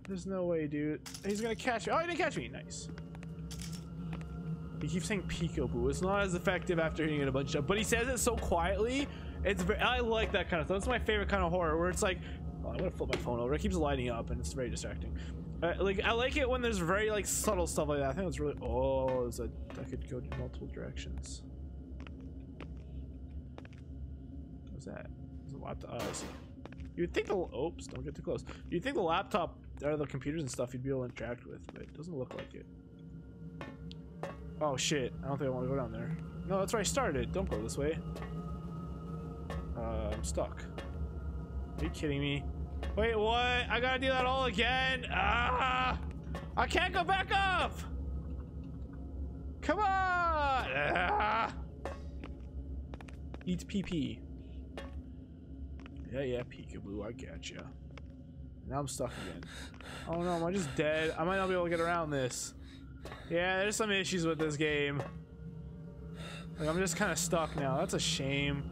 There's no way, dude. He's gonna catch me. Oh, he didn't catch me. Nice. He keeps saying peekaboo. It's not as effective after hitting it a bunch of, but he says it so quietly. It's very, I like that kind of stuff. That's my favorite kind of horror, where it's like, oh, I'm gonna flip my phone over. It keeps lighting up, and it's very distracting. Uh, like I like it when there's very like subtle stuff like that. I think it's really oh, there's a I could go in multiple directions. What was that? There's a laptop. Oh, I see. You would think the oops, don't get too close. You'd think the laptop or the computers and stuff you'd be able to interact with, but it doesn't look like it. Oh shit! I don't think I want to go down there. No, that's where I started. Don't go this way. Uh, I'm stuck. Are you kidding me? Wait, what? I gotta do that all again? Ah! I can't go back up! Come on! Ah! Eat P P. Yeah, yeah, peekaboo, I gotcha. Now I'm stuck again. Oh no, am I just dead? I might not be able to get around this. Yeah, there's some issues with this game. Like, I'm just kind of stuck now. That's a shame.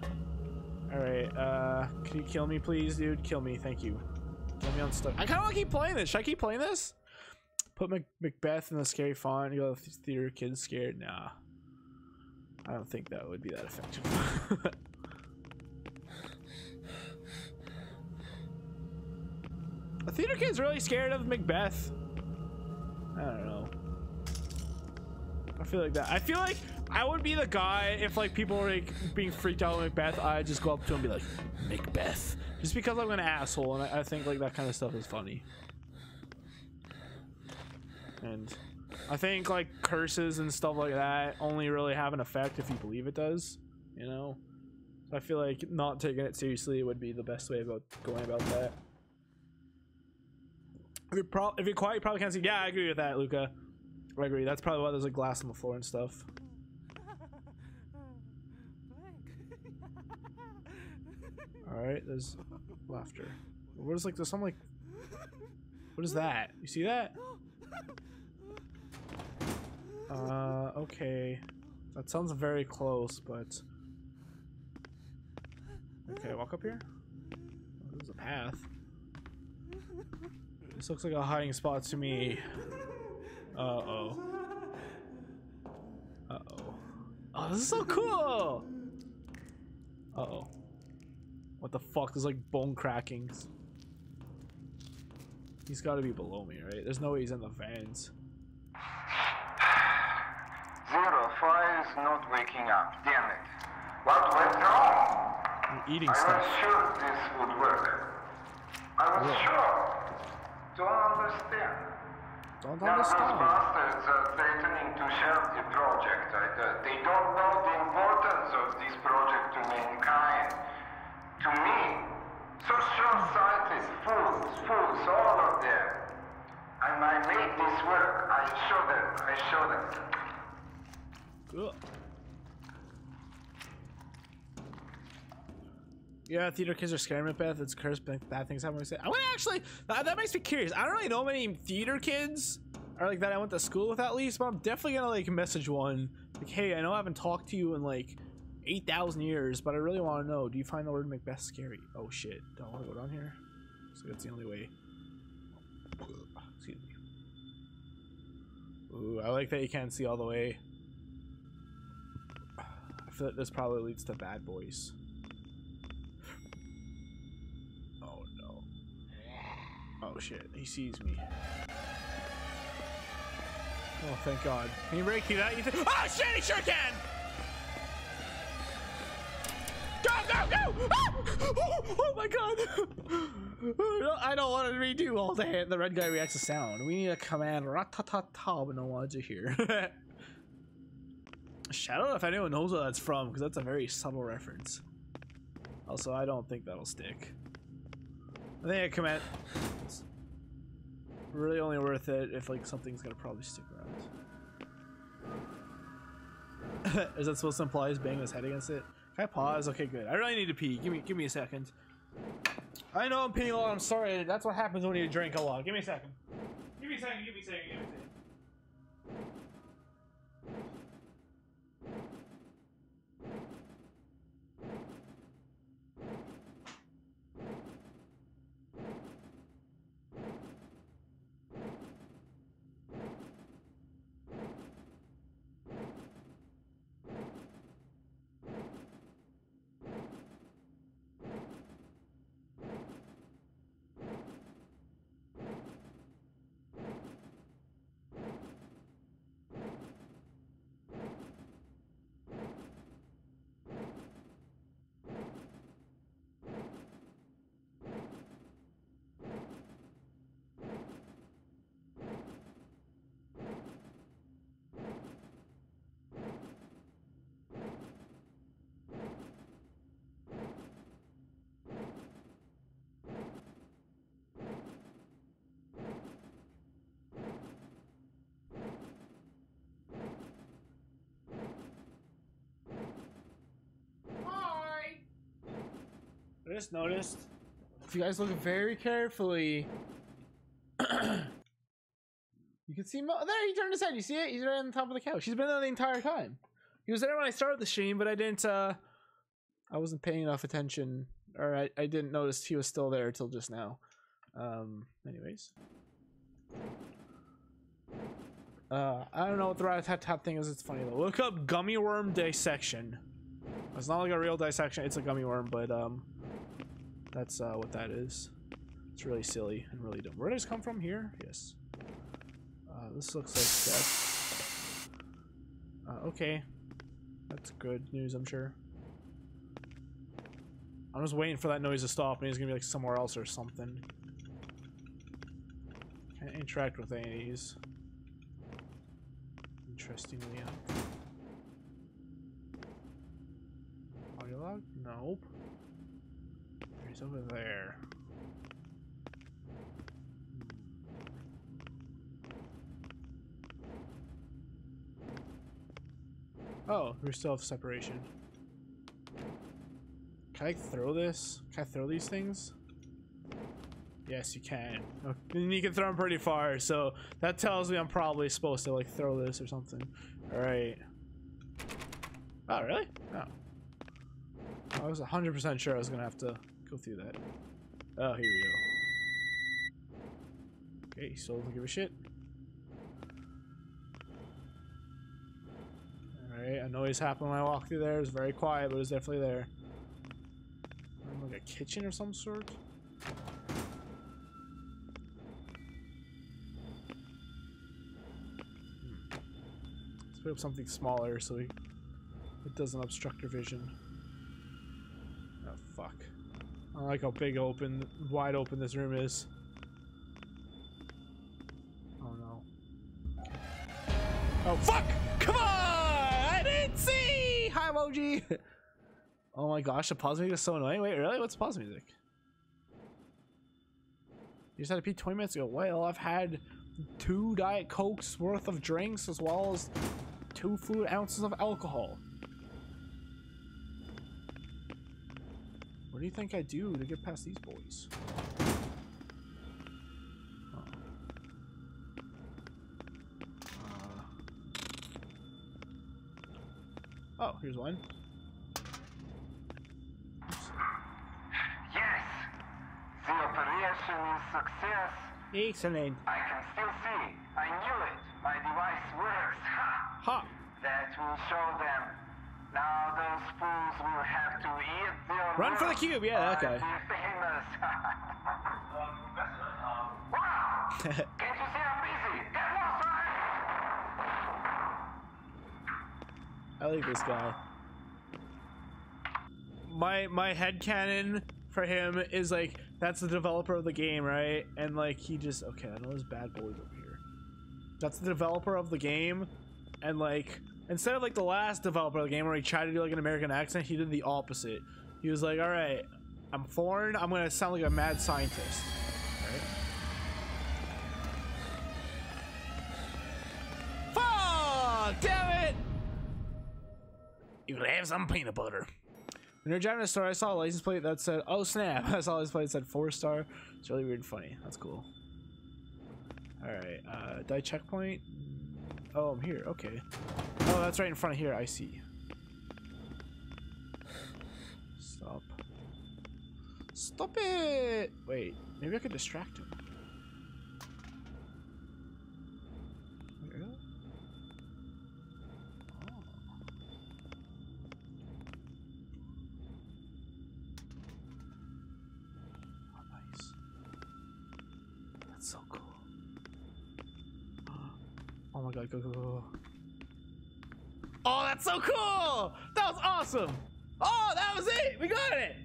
Alright, uh, can you kill me, please, dude? Kill me, thank you. Kill me on stuff. I kind of want to keep playing this. Should I keep playing this? Put Mac Macbeth in the scary font. You got the theater kids scared? Nah. I don't think that would be that effective. The theater kid's really scared of Macbeth. I don't know. I feel like that. I feel like I would be the guy if like people were like being freaked out with Macbeth. I just go up to him and be like, Macbeth, just because I'm an asshole and I, I think like that kind of stuff is funny. And I think like curses and stuff like that only really have an effect if you believe it does, you know. So I feel like not taking it seriously would be the best way about going about that. If you're, pro if you're quiet, you probably can't see. Yeah, I agree with that, Luca. I agree. That's probably why there's a glass on the floor and stuff. All right, there's laughter. Where's like there's some like What is that? You see that? Uh, okay. That sounds very close, but... Okay, walk up here. Oh, there's a path. This looks like a hiding spot to me. Uh-oh. Uh-oh. Oh, this is so cool! Uh-oh. What the fuck? There's like bone crackings. He's gotta be below me, right? There's no way he's in the vans. Zero Fire is not waking up, damn it. What went wrong? I'm eating I stuff. I was sure this would work. I was yeah. sure. Don't understand. Don't now understand. Those bastards are threatening to shelve the project. I, uh, they don't know the importance of this project to mankind. To me, so short-sighted, fools, fools, all of them. And I made this work. I show them. I show them. Cool. Yeah, theater kids are scared of Beth. It's cursed, but bad things happen. I want to actually, that, that makes me curious. I don't really know many theater kids are like that I went to school with, at least, but I'm definitely going to like message one. Like, hey, I know I haven't talked to you in like eight thousand years, but I really want to know, do you find the word Macbeth scary? Oh shit, don't want to go down here. So that's the only way. Excuse me. Ooh, I like that you can't see all the way. I feel like this probably leads to Bad Boys. Oh shit, he sees me. Oh, thank God. Can you break through that? You th oh shit, he sure can! Go, go, go! Ah! Oh, oh my God! I don't want to redo all the the red guy reacts to sound. We need a command rat-ta-ta-ta, but no one's here. Shout out if anyone knows where that's from, because that's a very subtle reference. Also, I don't think that'll stick. I think I command. It's really only worth it if like something's gonna probably stick around. Is that supposed to imply he's banging his head against it? Can I pause? Okay, good. I really need to pee. Give me, give me a second. I know I'm peeing a lot. I'm sorry. That's what happens when you drink a lot. Give me a second. Give me a second. Give me a second. Give me a second. I just noticed, if you guys look very carefully, you can see Mo there. He turned his head. You see it? He's right on the top of the couch. He's been there the entire time. He was there when I started the stream, but I didn't. Uh, I wasn't paying enough attention, or I, I didn't notice he was still there till just now. Um. Anyways, uh, I don't know what the rat-tat-tat thing is. It's funny though. Look up gummy worm dissection. It's not like a real dissection. It's a gummy worm, but um. That's uh, what that is. It's really silly and really dumb. Where does it come from here? Yes. Uh, this looks like death. Uh, okay. That's good news, I'm sure. I'm just waiting for that noise to stop and he's gonna be like somewhere else or something. Can't interact with any of these. Interestingly enough. Audio log? Nope. He's over there. Oh, we still have separation. Can I throw this? Can I throw these things? Yes, you can. Okay. And you can throw them pretty far, so that tells me I'm probably supposed to like throw this or something. All right. Oh, really? No. Oh. I was one hundred percent sure I was gonna have to go through that. Oh, here we go. Okay, so don't give a shit. All right, a noise happened when I walked through there. It was very quiet, but it was definitely there. Like a kitchen or some sort. Let's put up something smaller so we, it doesn't obstruct your vision. Oh fuck! I don't like how big open, wide open this room is. Oh no! Oh fuck! Come on! I didn't see. Hi, emoji. Oh my gosh, the pause music is so annoying. Wait, really? What's pause music? You just had to pee twenty minutes ago. Well, I've had two Diet Cokes worth of drinks as well as two fluid ounces of alcohol. What do you think I do to get past these boys? Huh. Uh. Oh, here's one. Success. Excellent. I can still see. I knew it. My device works. Ha! Ha! That will show them. Now those fools will have to eat their run world. For the cube. Yeah, that guy. Wow! Can't you see I'm busy? Get lost, right? I like this guy. My my headcanon for him is like, that's the developer of the game, right? And like he just, okay, I know there's bad boys over here. That's the developer of the game, and like instead of like the last developer of the game where he tried to do like an American accent, he did the opposite. He was like, all right, I'm foreign, I'm gonna sound like a mad scientist. All right. Fuck! Damn it! You can have some peanut butter. When you're driving to the store, I saw a license plate that said, oh snap. I saw a license plate that said four star. It's really weird and funny. That's cool. Alright, uh, did I checkpoint? Oh, I'm here. Okay. Oh, that's right in front of here. I see. Stop. Stop it! Wait, maybe I could distract him. Go, go, go. Oh, that's so cool! That was awesome! Oh, that was it! We got it!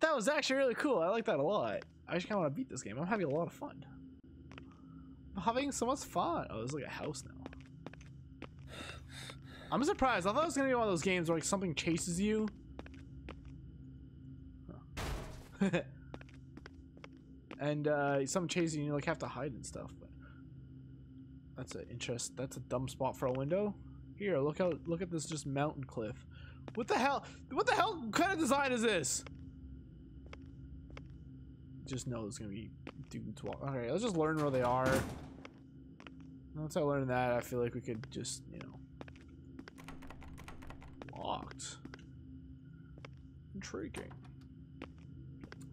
That was actually really cool. I like that a lot. I just kind of want to beat this game. I'm having a lot of fun. I'm having so much fun. Oh, there's like a house now. I'm surprised. I thought it was going to be one of those games where like something chases you. Huh. And uh, some chasing you like have to hide and stuff, but that's an interest. That's a dumb spot for a window. Here, look out! Look at this, just mountain cliff. What the hell? What the hell kind of design is this? Just know there's gonna be dudes walk. All right, let's just learn where they are. Once I learn that, I feel like we could just, you know, locked. Intriguing.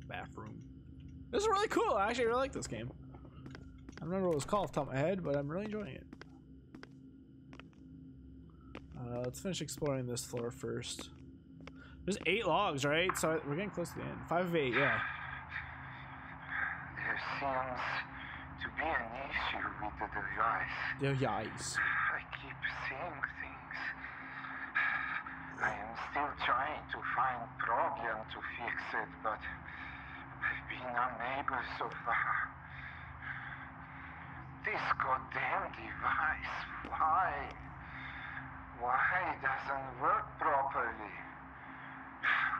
Bathroom. This is really cool. I actually really like this game. I don't remember what it was called off the top of my head, but I'm really enjoying it. Uh, let's finish exploring this floor first. There's eight logs, right? So we're getting close to the end. Five of eight, yeah. There seems to be an issue with the device. The device. I keep seeing things. I am still trying to find a problem to fix it, but I've been unable so far. This goddamn device, why? Why it doesn't work properly?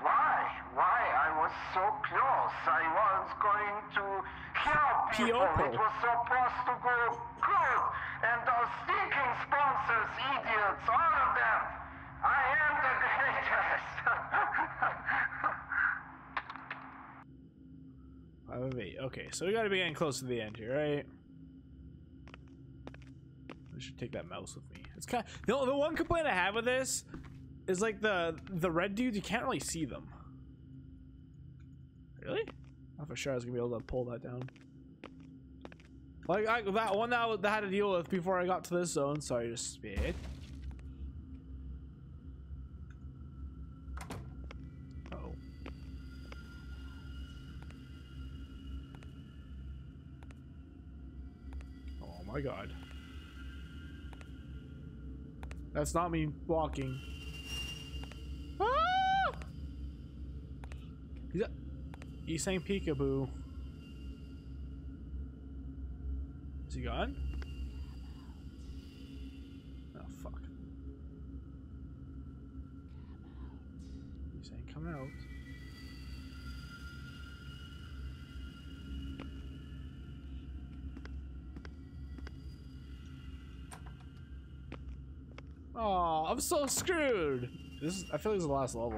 Why? Why? I was so close. I was going to help people. Piopo. It was supposed to go good. And those stinking sponsors, idiots, all of them. I am the greatest. of eight. Okay, so we gotta be getting close to the end here, right? I should take that mouse with me. It's kind of, the, the one complaint I have with this is like the the red dudes, you can't really see them. Really? Not for sure I was gonna be able to pull that down. Like I, that one that I, that I had to deal with before I got to this zone. Sorry, just spit. Oh my god. That's not me walking. Ah! He's, a he's saying peekaboo. Is he gone? Oh fuck. He's saying come out. Oh, I'm so screwed. This is, I feel like this is the last level.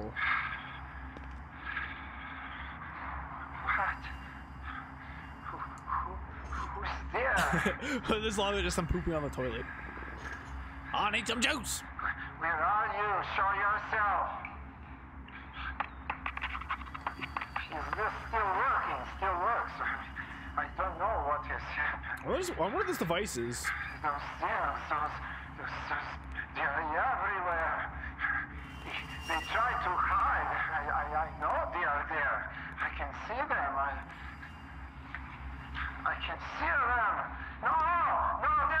What? Who, who, who's there? This level is just some pooping on the toilet. I need some juice. Where are you? Show yourself. Is this still working? Still works. I don't know what is happening. What is? I wonder what this device is. Those things, those, those, those they're everywhere. They, they try to hide. I, I, I know they are there. I can see them. I, I can see them. No, no, they're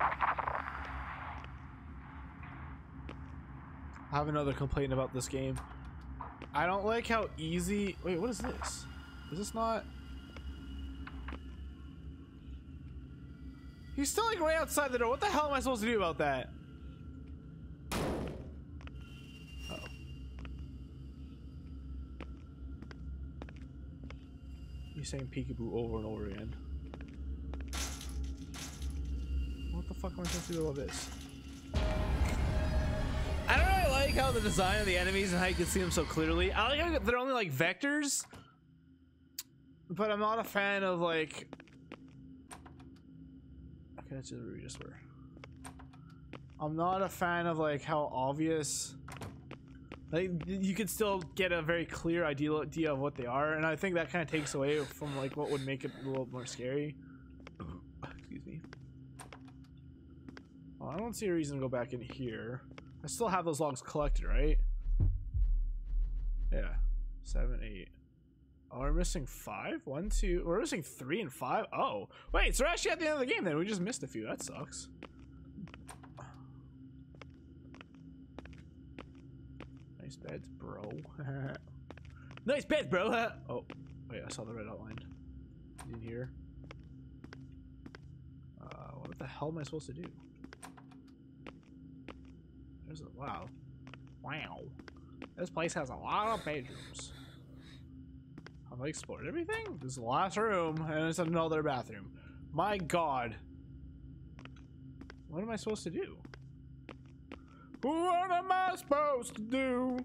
all there. I have another complaint about this game. I don't like how easy. Wait, what is this? Is this not? He's still like right outside the door. What the hell am I supposed to do about that? Uh-oh. He's saying peekaboo over and over again. What the fuck am I supposed to do about this? I don't really like how the design of the enemies and how you can see them so clearly. I like how they're only like vectors, but I'm not a fan of like. That's just where we just were. I'm not a fan of like how obvious, like you could still get a very clear idea idea of what they are, and I think that kind of takes away from like what would make it a little more scary. Excuse me. Well, I don't see a reason to go back in here. I still have those logs collected, right? Yeah, seven, eight. Oh, we're missing five? One, two... We're missing three and five? Oh. Wait, so we're actually at the end of the game then. We just missed a few. That sucks. Nice beds, bro. Nice beds, bro! Oh. Wait, I saw the red outline. In here. Uh, what the hell am I supposed to do? There's a... Wow. Wow. This place has a lot of bedrooms. Have I explored everything? This is the last room, and it's another bathroom. My god. What am I supposed to do? What am I supposed to do?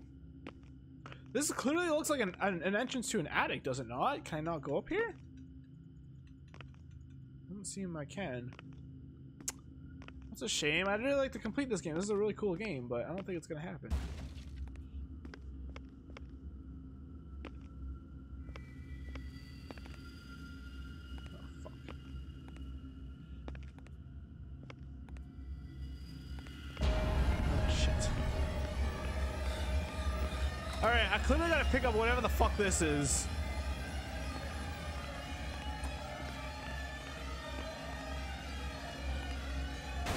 This clearly looks like an, an, an entrance to an attic, does it not? Can I not go up here? Doesn't seem I can. That's a shame. I'd really like to complete this game. This is a really cool game, but I don't think it's gonna happen. I clearly gotta pick up whatever the fuck this is.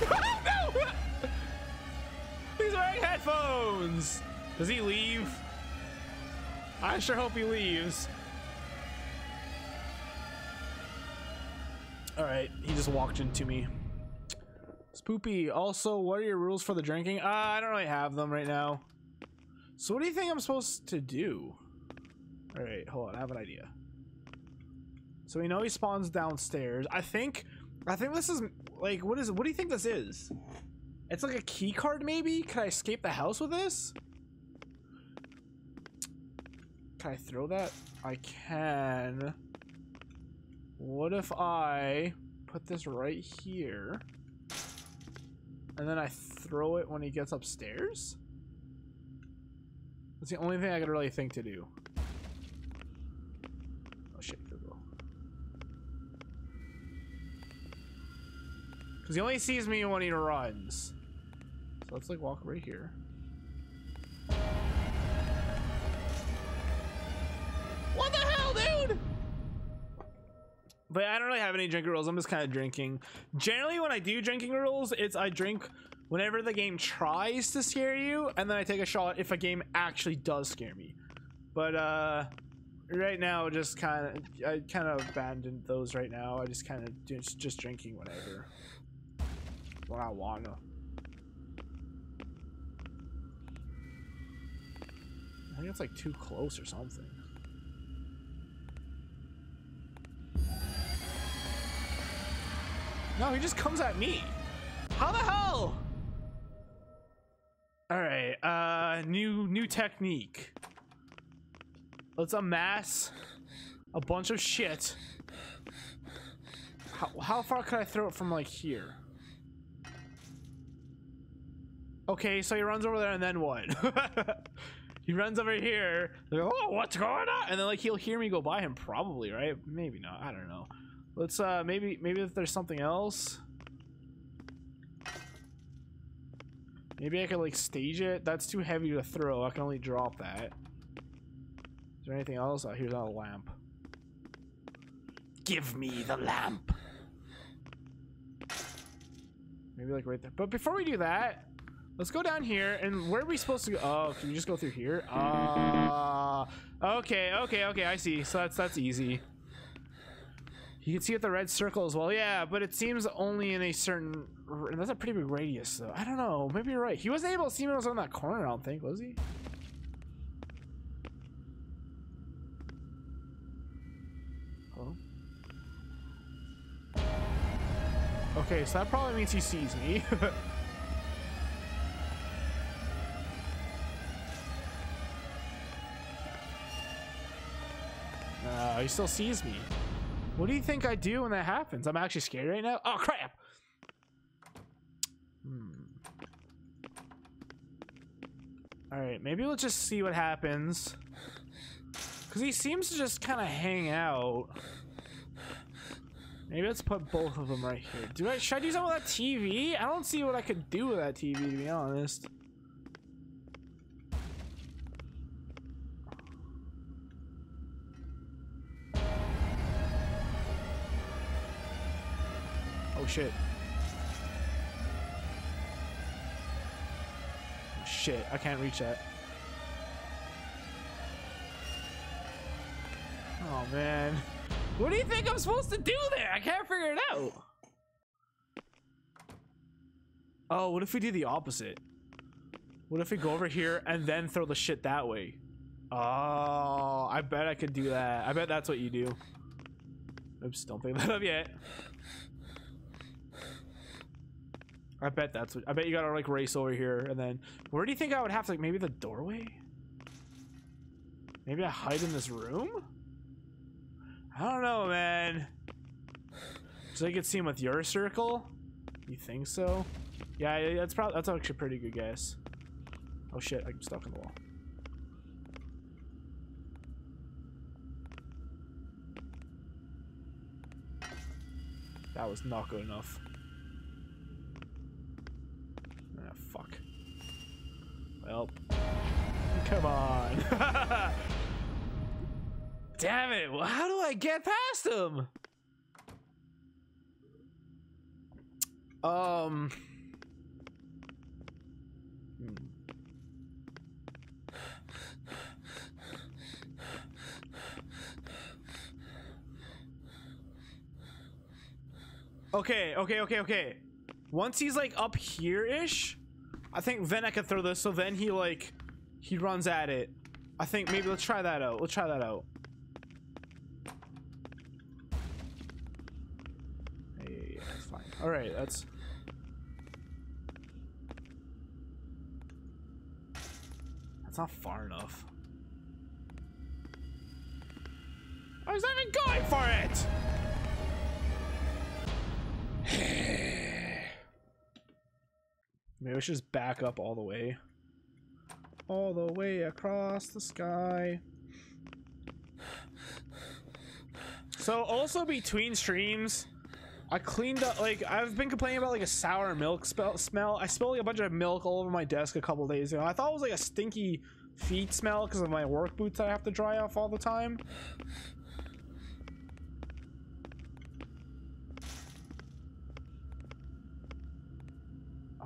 Oh, no! He's wearing headphones! Does he leave? I sure hope he leaves. Alright, he just walked into me. Spoopy, also, what are your rules for the drinking? Uh, I don't really have them right now. So what do you think I'm supposed to do? All right, hold on, I have an idea. So we know he spawns downstairs. I think, I think this is like, what is it? What do you think this is? It's like a key card maybe? Can I escape the house with this? Can I throw that? I can. What if I put this right here? And then I throw it when he gets upstairs? That's the only thing I could really think to do. Oh shit, Google. Because he only sees me when he runs. So let's like walk right here. What the hell, dude? But I don't really have any drinking rules. I'm just kind of drinking. Generally, when I do drinking rules, it's I drink whenever the game tries to scare you, and then I take a shot if a game actually does scare me. But uh, right now, just kind of I kind of abandoned those right now. I just kind of just just drinking whenever when I wanna. I think it's like too close or something. No, he just comes at me. How the hell? All right, uh, new new technique. Let's amass a bunch of shit. How, how far could I throw it from like here? Okay, so he runs over there and then what? He runs over here. Like, oh, what's going on? And then like he'll hear me go by him probably, right? Maybe not. I don't know. Let's uh maybe maybe if there's something else. Maybe I could like stage it. That's too heavy to throw. I can only drop that. Is there anything else? Oh, here's not a lamp. Give me the lamp. Maybe like right there. But before we do that, let's go down here. And where are we supposed to go? Oh, can you just go through here? Ah. Uh, okay, okay, okay. I see. So that's that's easy. You can see it the red circle as well. Yeah, but it seems only in a certain... That's a pretty big radius, though. I don't know. Maybe you're right. He wasn't able to see when I was on that corner, I don't think, was he? Hello? Okay, so that probably means he sees me. No, he still sees me. What do you think I do when that happens? I'm actually scared right now. Oh, crap. Hmm. All right, maybe we'll just see what happens. Because he seems to just kind of hang out. Maybe let's put both of them right here. Do I, should I do something with that T V? I don't see what I could do with that T V, to be honest. Shit. Shit, I can't reach that. Oh man. What do you think I'm supposed to do there? I can't figure it out. Oh, what if we do the opposite? What if we go over here and then throw the shit that way? Oh, I bet I could do that. I bet that's what you do. Oops, don't pick that up yet. I bet that's what I bet you gotta like race over here and then where do you think I would have to like maybe the doorway? Maybe I hide in this room? I don't know, man. So I could see him with your circle? You think so? Yeah, that's probably that's actually a pretty good guess. Oh shit, I'm stuck in the wall. That was not good enough. Fuck. Well, come on. Damn it. Well, how do I get past him? Um. Hmm. Okay, okay, okay, okay. Once he's like up here-ish, I think then I could throw this, so then he like, he runs at it. I think maybe let's try that out. Let's try that out. Yeah, yeah, yeah, that's fine. All right, that's. That's not far enough. I was even going for it! Maybe we should just back up all the way. All the way across the sky. So also between streams, I cleaned up, like, I've been complaining about like a sour milk spell smell. I spilled like a bunch of milk all over my desk a couple days ago. I thought it was like a stinky feet smell because of my work boots that I have to dry off all the time.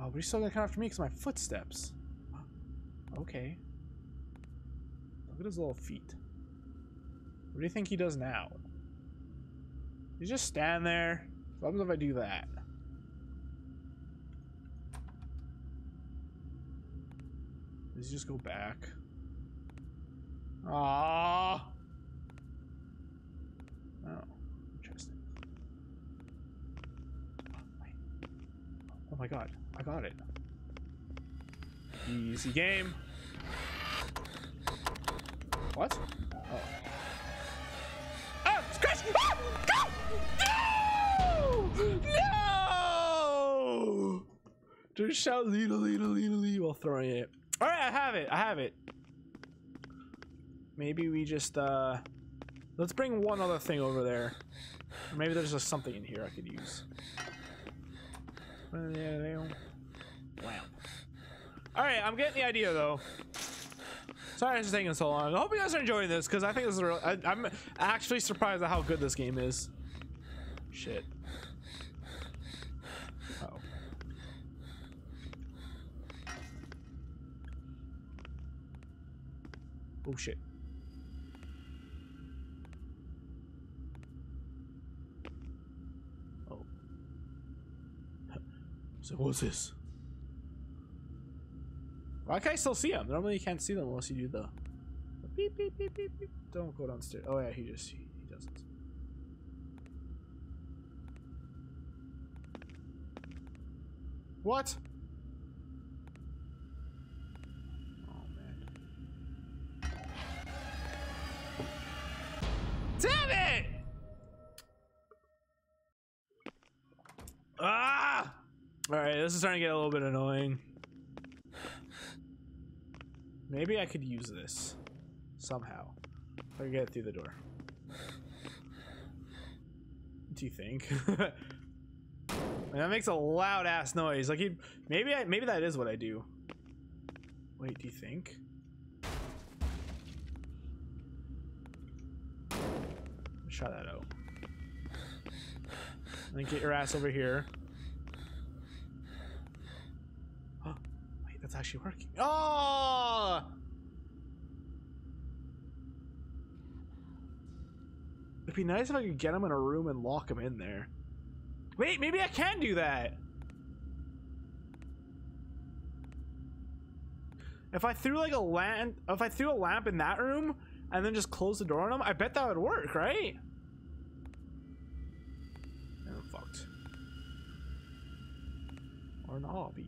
Oh, but he's still gonna come after me because of my footsteps. Okay. Look at his little feet. What do you think he does now? You just stand there. What happens if I do that? Does he just go back? Ah. Oh, interesting. Oh, wait. Oh my god, I got it. Easy game. What? Oh. Oh, scratch! Ah! Go! No! No! Just shout "Lita, Lita, Lita, Lita" while throwing it. All right, I have it. I have it. Maybe we just uh, let's bring one other thing over there. Or maybe there's just something in here I could use. Wow. All right, I'm getting the idea though. Sorry it's taking so long. I hope you guys are enjoying this because I think this is real. I, I'm actually surprised at how good this game is. Shit. Uh oh. Oh shit. Oh. So what's this? Why can't I still see them? Normally you can't see them unless you do the, the beep, beep, beep, beep, beep. Don't go downstairs. Oh yeah, he just, he, he doesn't. What? Oh man. Damn it! Ah! All right, this is starting to get a little bit annoying. Maybe I could use this somehow. If I can get through the door. Do you think? And that makes a loud ass noise. Like you, maybe I, maybe that is what I do. Wait, do you think? Let's try that out. And then get your ass over here. It's actually working. Oh! It'd be nice if I could get him in a room and lock him in there. Wait, maybe I can do that. If I threw like a lamp, if I threw a lamp in that room and then just closed the door on him, I bet that would work, right? And I'm fucked. Or not, I'll be.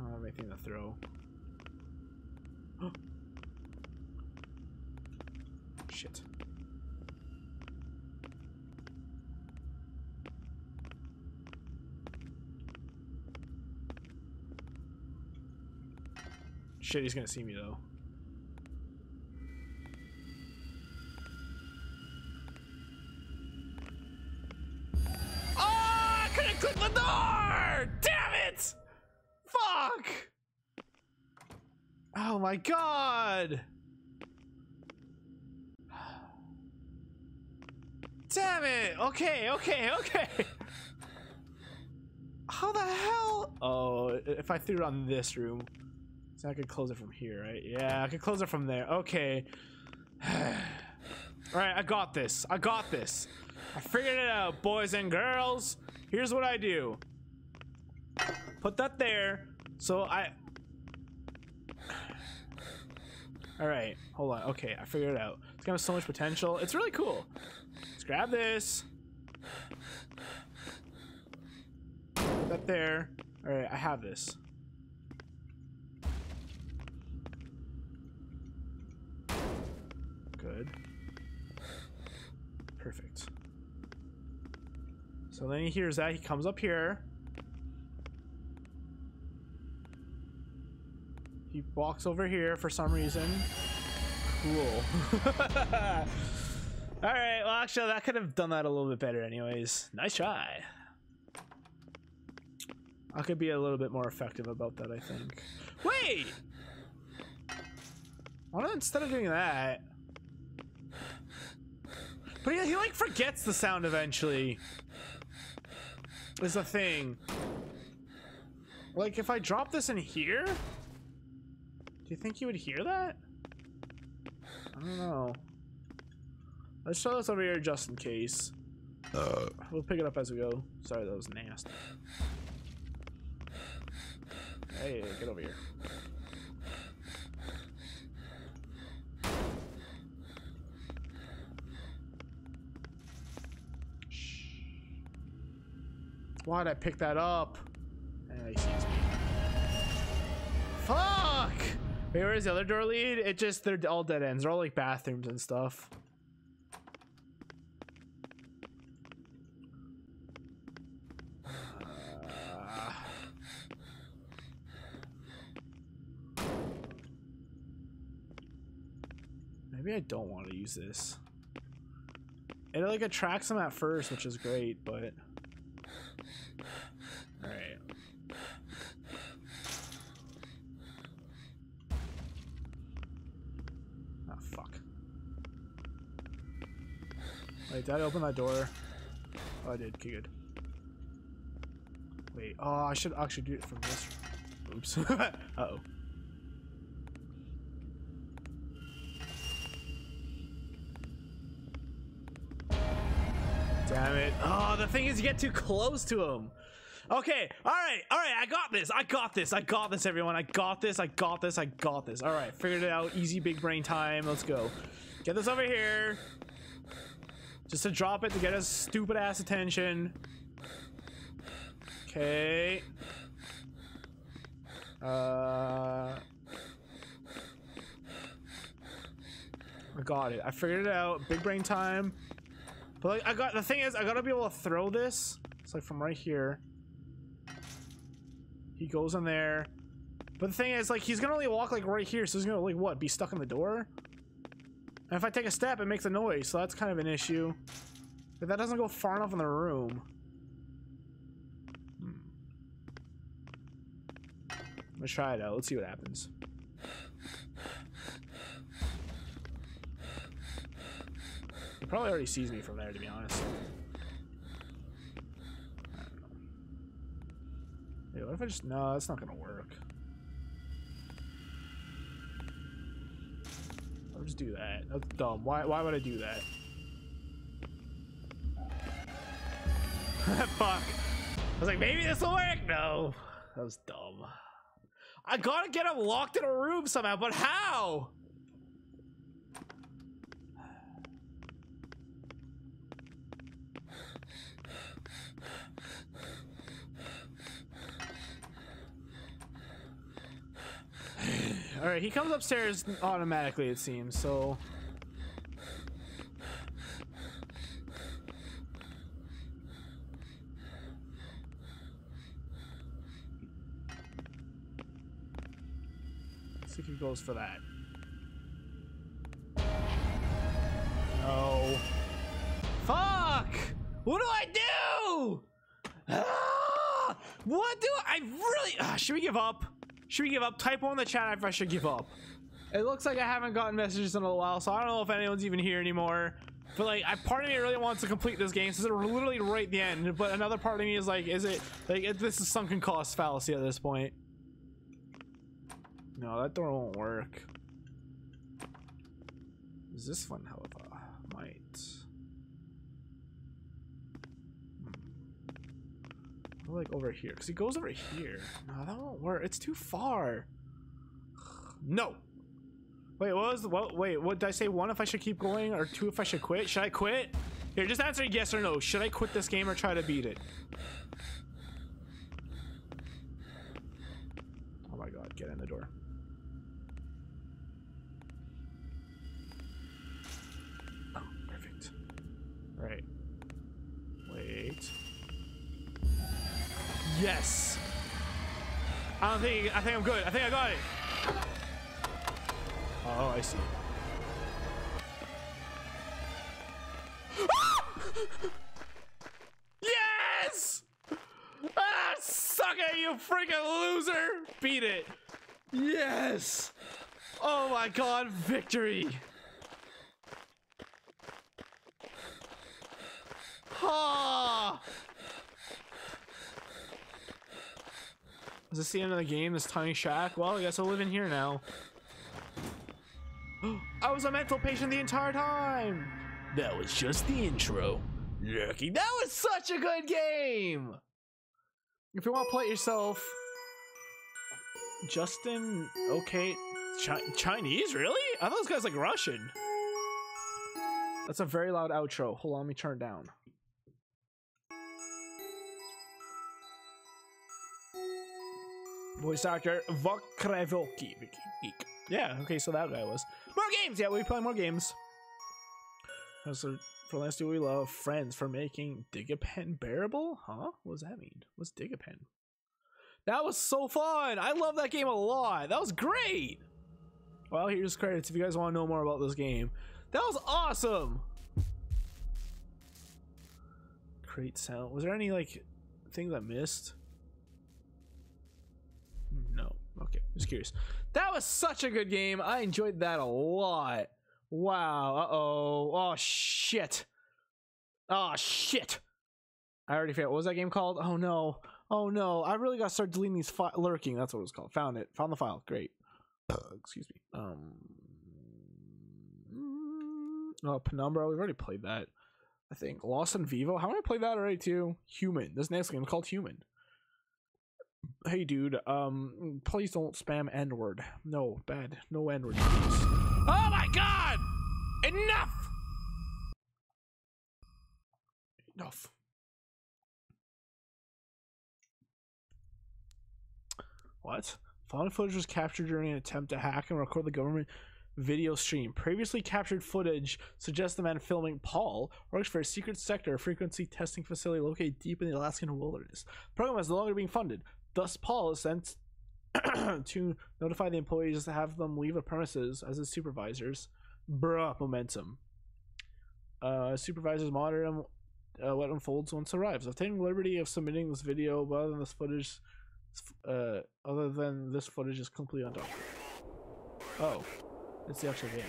I don't have anything to throw. Shit. Shit, he's gonna see me though. Oh, I couldn't click the door! Damn it! Fuck! Oh my god! Damn it! Okay, okay, okay! How the hell? Oh, if I threw it on this room, so I could close it from here, right? Yeah, I could close it from there. Okay. Alright, I got this. I got this. I figured it out, boys and girls. Here's what I do. Put that there. So I. All right, hold on. Okay, I figured it out. It's got so much potential. It's really cool. Let's grab this. Put that there. All right, I have this. good. Perfect. So then he hears that. He comes up here. He walks over here for some reason. Cool. All right, well, actually, I could have done that a little bit better anyways. Nice try. I could be a little bit more effective about that, I think. Wait! Why not, instead of doing that... But he, he like, forgets the sound eventually. Is the thing. Like, if I drop this in here... Do you think you would hear that? I don't know. Let's throw this over here just in case. Uh. We'll pick it up as we go. Sorry, that was nasty. Hey, get over here. Shh. Why'd I pick that up? Hey, he sees me. Fuck! Wait, where's the other door lead? It just, they're all dead ends. They're all like bathrooms and stuff. Maybe I don't want to use this. It like attracts them at first, which is great, but all right. Oh fuck! Wait, did I open that door? Oh, I did. Okay, good. Wait. Oh, I should actually do it from this. Oops. uh oh. Damn it. Oh, the thing is you get too close to him. Okay. All right. All right. I got this. I got this. I got this, everyone. I got this. I got this. I got this. All right. Figured it out. Easy big brain time. Let's go. Get this over here. Just to drop it to get his stupid ass attention. Okay. Uh... I got it. I figured it out. Big brain time. But like, I got the thing is I gotta be able to throw this. It's like from right here. He goes in there. But the thing is, like, he's gonna only walk like right here, so he's gonna like what? Be stuck in the door? And if I take a step, it makes a noise, so that's kind of an issue. But that doesn't go far enough in the room. Hmm. Let's try it out. Let's see what happens. He probably already sees me from there, to be honest. I don't know. Wait, what if I just... No, that's not gonna work. I'll just do that. That's dumb. Why, why would I do that? Fuck. I was like, maybe this will work? No. That was dumb. I gotta get him locked in a room somehow, but how? All right, he comes upstairs automatically, it seems, so... Let's see if he goes for that. No. Fuck! What do I do? Ah! What do I, I really... Ah, should we give up? Should we give up? Type one in the chat if I should give up. It looks like I haven't gotten messages in a while, so I don't know if anyone's even here anymore. But like, I, part of me really wants to complete this game, so it's literally right at the end. But another part of me is like, is it like it, this is sunken cost fallacy at this point? No, that door won't work. Is this one, however, might. Like over here, because he goes over here. No, that won't work. It's too far. No. Wait, what was the what? Wait, what did I say? One if I should keep going, or two if I should quit? Should I quit? Here, just answer yes or no. Should I quit this game or try to beat it? Oh my god, get in the door. Yes. I don't think I think I'm good. I think I got it. Oh, I see. Yes! Ah, suck it, you freaking loser! Beat it. Yes! Oh my God, victory! Ah! Is this the end of the game? This tiny shack? Well, I guess I'll live in here now. I was a mental patient the entire time! That was just the intro. Lurking. That was such a good game! If you want to play it yourself... Justin... Okay... Chi Chinese? Really? I thought this guy's like Russian. That's a very loud outro. Hold on, let me turn it down. Voice actor Vokrevoki. Yeah, okay, so that guy was. More games! Yeah, we'll be playing more games. So for last do we love friends for making Digipen bearable? Huh? What does that mean? What's Digipen? That was so fun! I love that game a lot! That was great! Well, here's credits if you guys want to know more about this game. That was awesome! Great sound. Was there any, like, things I missed? No. Okay, just curious. That was such a good game. I enjoyed that a lot. Wow. Uh-oh. Oh, shit. Oh, shit. I already forgot. What was that game called? Oh, no. Oh, no. I really got to start deleting these files. Lurking. That's what it was called. Found it. Found the file. Great. Uh, excuse me. Um... Oh, Penumbra. We've already played that. I think Lost in Vivo. How many played that already too? Human. This next game is called Human. Hey, dude. Um, please don't spam N-word. No, bad. No N-word. Oh my God! Enough! Enough. What? Found footage was captured during an attempt to hack and record the government video stream. Previously captured footage suggests the man filming, Paul, works for a secret sector frequency testing facility located deep in the Alaskan wilderness. The program is no longer being funded. Thus, Paul is sent to notify the employees to have them leave the premises as his supervisors. Bruh, momentum. Uh, supervisors monitor him, uh, what unfolds once arrives. Obtaining liberty of submitting this video, but other than this footage, uh, other than this footage is completely undocumented. Oh. It's the actual game.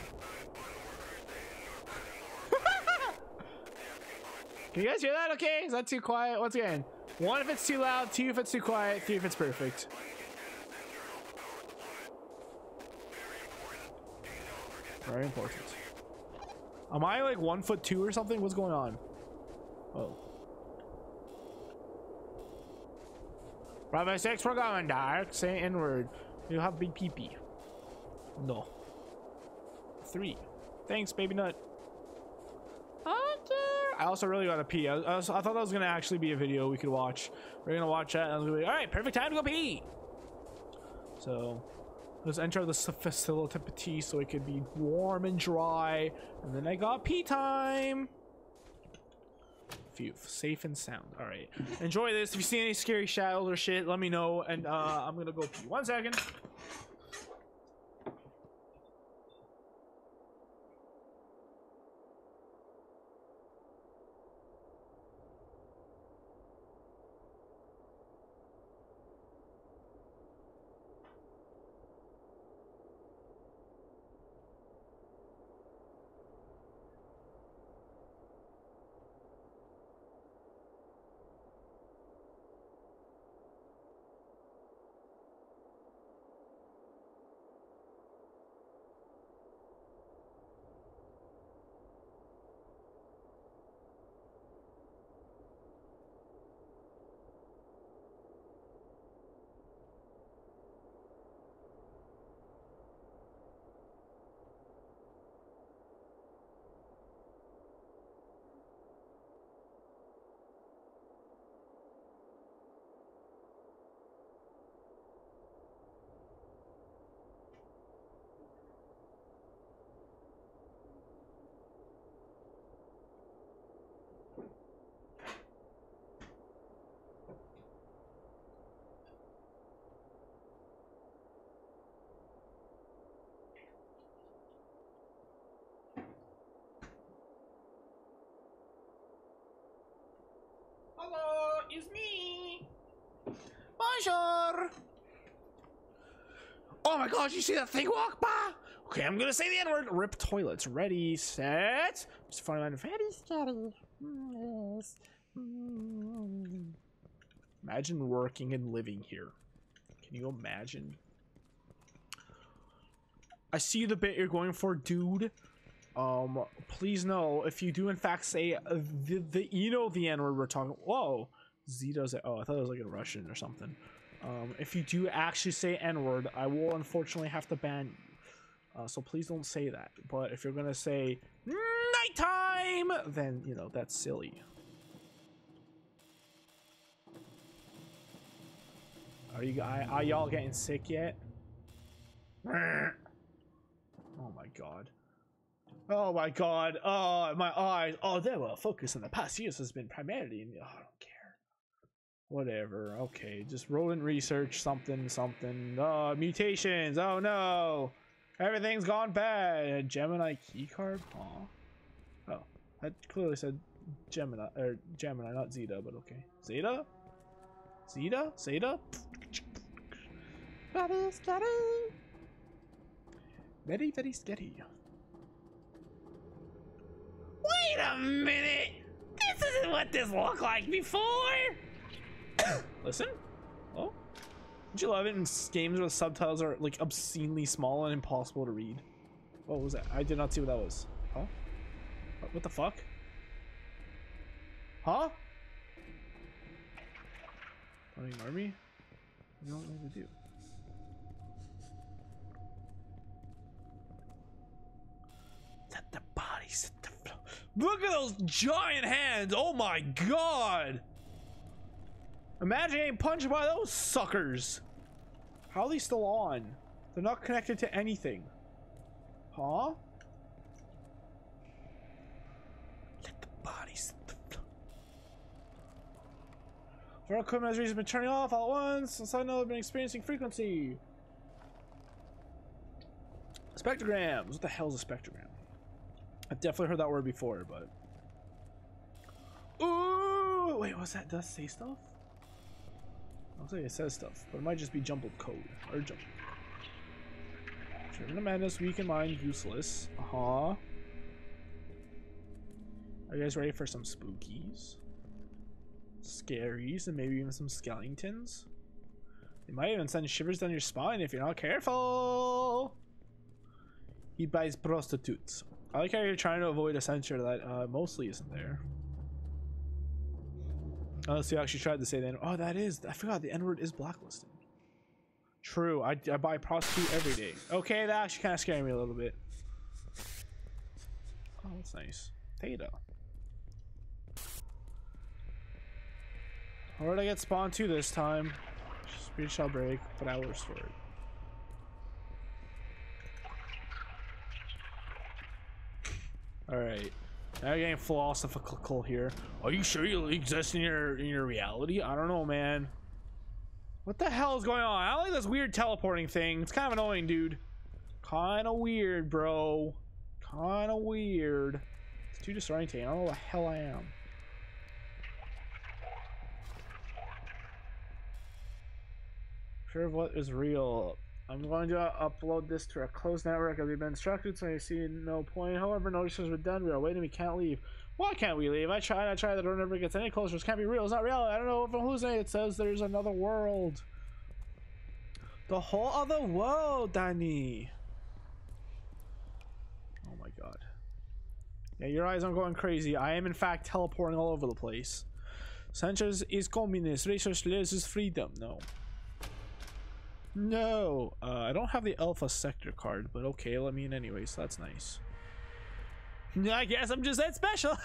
Can you guys hear that? Okay, is that too quiet? Once again, one if it's too loud, two if it's too quiet, three if it's perfect. Very important. Am I like one foot two or something? What's going on? Oh. Right by six, we're going dark. Say N-word. You have big pee pee. No. Three. Thanks, Baby Nut. Okay. I also really gotta pee. I, I, was, I thought that was gonna actually be a video we could watch. We're gonna watch that and I was gonna be like, alright, perfect time to go pee! So, let's enter the facility to pee so it could be warm and dry. And then I got pee time! Phew, safe and sound. Alright. Enjoy this. If you see any scary shadows or shit, let me know. And uh, I'm gonna go pee. One second. it's me. Bonjour. Oh my gosh, you see that thing walk by? Okay, I'm gonna say the N-word. Rip toilets. Ready, set. Just find out. Very scary. Yes. Imagine working and living here. Can you imagine? I see the bit you're going for, dude. Um, please know if you do in fact say the, the you know the N-word we're talking. Whoa, Zito's. Oh, I thought it was like a Russian or something. Um, if you do actually say N-word, I will unfortunately have to ban you. Uh, so please don't say that. But if you're gonna say nighttime, then you know that's silly. Are you guys? Are y'all getting sick yet? Oh my god. Oh my god. Oh, my eyes. Oh, their focus in the past years has been primarily in. Oh, I don't care. Whatever. Okay, just rodent research. Something. Something. Oh, mutations. Oh no. Everything's gone bad. Gemini keycard? Huh? Oh, that clearly said Gemini or Gemini, not Zeta, but okay. Zeta? Zeta? Zeta? Very scary. Very, very scary. Wait a minute! This isn't what this looked like before! Listen. Oh. Don't you love it in games where subtitles are like obscenely small and impossible to read? What was that? I did not see what that was. Huh? What the fuck? Huh? Don't ignore me? You don't know what to do. Let the body sit the floor. Look at those giant hands! Oh my god! Imagine getting punched by those suckers. How are they still on? They're not connected to anything. Huh? Let the bodies. For our equipment has been turning off all at once. Since I know I've been experiencing frequency. Spectrograms. What the hell is a spectrogram? I've definitely heard that word before, but. Ooh! Wait, what's that? Does say stuff? I'll say it says stuff, but it might just be jumbled code or jumbled. Driven to madness, weak in mind, useless. Uh huh. Are you guys ready for some spookies, scaries, and maybe even some skeletons? They might even send shivers down your spine if you're not careful. He buys prostitutes. I like how you're trying to avoid a censure that uh, mostly isn't there. Unless you actually tried to say the N-word. Oh, that is. I forgot the N-word is blacklisted. True. I, I buy prostitute every day. Okay, that actually kind of scared me a little bit. Oh, that's nice. Theta. Where did I get spawned to this time? Speed shall break, but I will restore it. Alright. Now you're getting philosophical here. Are you sure you exist in your in your reality? I don't know, man. What the hell is going on? I don't like this weird teleporting thing. It's kind of annoying, dude. Kind of weird, bro. Kind of weird. It's too disorienting. I don't know what the hell I am. Sure of what is real. I'm going to upload this to a closed network as we've been instructed, so I see no point. However, notices were done. We are waiting. We can't leave. Why can't we leave? I try and I try. The door never gets any closer. It can't be real. It's not real. I don't know if I'm hallucinating. It says there's another world. The whole other world, Danny. Oh my god. Yeah, your eyes aren't going crazy. I am, in fact, teleporting all over the place. Sanchez is communist. Research loses freedom. No. No, uh, I don't have the Alpha Sector card, but okay, let me in anyway, so that's nice. I guess I'm just that special.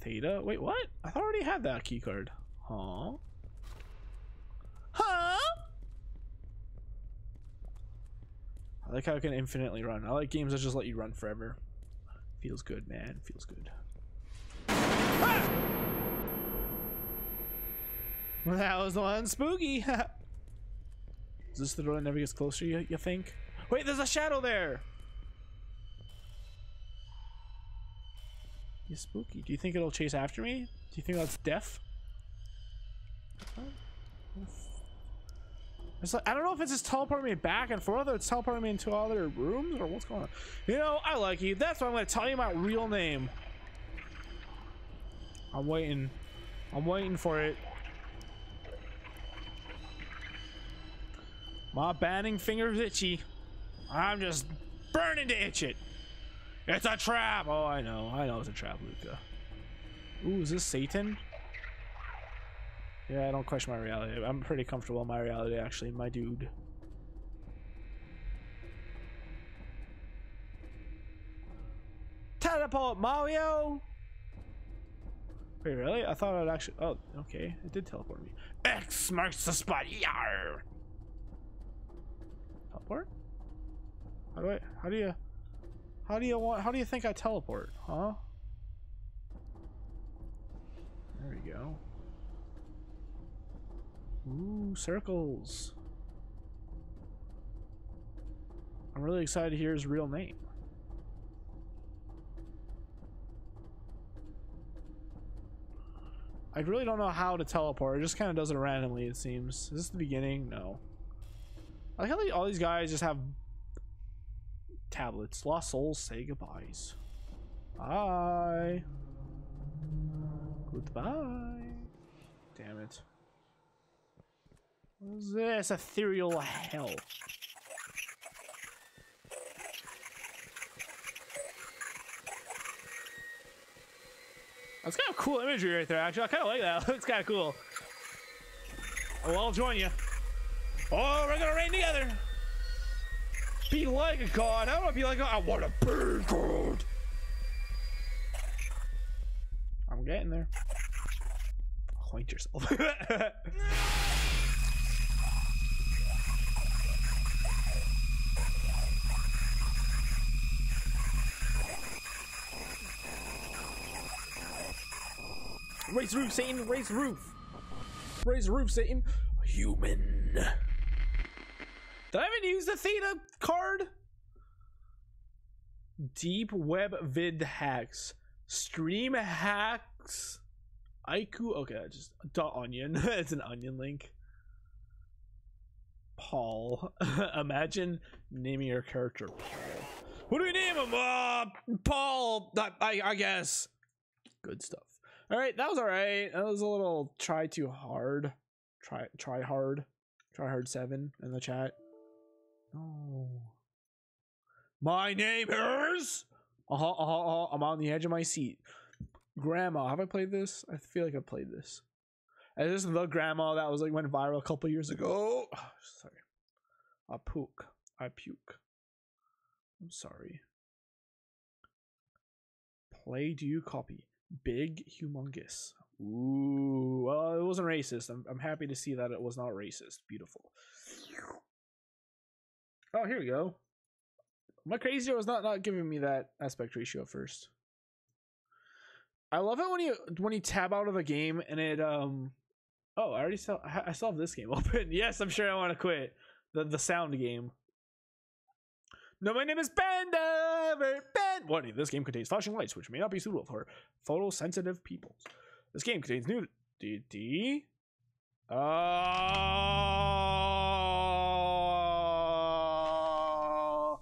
Theta? Wait, what? I already had that key card. Huh? Huh? I like how it can infinitely run. I like games that just let you run forever. Feels good, man. Feels good. Ah! That was the one spooky. Is this the door that never gets closer, you, you think? Wait, there's a shadow there. He's spooky. Do you think it'll chase after me? Do you think that's deaf? It's like, I don't know if it's just teleporting me back and forth, or it's teleporting me into all their rooms, or what's going on. You know, I like you. That's why I'm going to tell you my real name. I'm waiting. I'm waiting for it. My banning finger's itchy. I'm just burning to itch it. It's a trap. Oh, I know. I know it's a trap, Luca. Ooh, is this Satan? Yeah, I don't question my reality. I'm pretty comfortable in my reality, actually, my dude. Teleport, Mario! Wait, really? I thought I'd actually... Oh, okay. It did teleport me. X marks the spot. Yar! Teleport? How do I... How do you... How do you want... How do you think I teleport? Huh? There we go. Ooh, circles. I'm really excited to hear his real name. I really don't know how to teleport. It just kind of does it randomly, it seems. Is this the beginning? No. I like how they, all these guys just have tablets. Lost souls say goodbyes. Bye. Goodbye. Damn it. What is this? Ethereal hell. That's kind of cool imagery right there, actually. I kind of like that. It looks kind of cool. Oh, I'll join you. Oh, we're going to reign together. Be like a god. I don't want to be like a god. I want to be god. I'm getting there. Point yourself. Raise the roof, Satan! Raise the roof! Raise the roof, Satan! Human! Did I even use the Theta card? Deep web vid hacks. Stream hacks. Aiku. Okay, just dot onion. It's an onion link. Paul. Imagine naming your character. What do we name him? Uh, Paul. I, I guess. Good stuff. All right, that was all right. That was a little try too hard. Try try hard. Try hard seven in the chat. Oh. My name is. Uh huh. Uh huh. Uh-huh. I'm on the edge of my seat. Grandma, have I played this? I feel like I played this. And this is the grandma that was like went viral a couple years ago. Oh, sorry. I puke. I puke. I'm sorry. Play. Do you copy? Big humongous. Ooh, well, it wasn't racist. I'm, I'm happy to see that it was not racist. Beautiful. Oh, here we go. Am I crazy or was not not giving me that aspect ratio first? I love it when you when you tab out of the game and it um. Oh, I already saw. I still have this game open. Yes, I'm sure I want to quit the the sound game. No, my name is Panda. Ben. What? This game contains flashing lights, which may not be suitable for photosensitive people. This game contains nudity. Oh,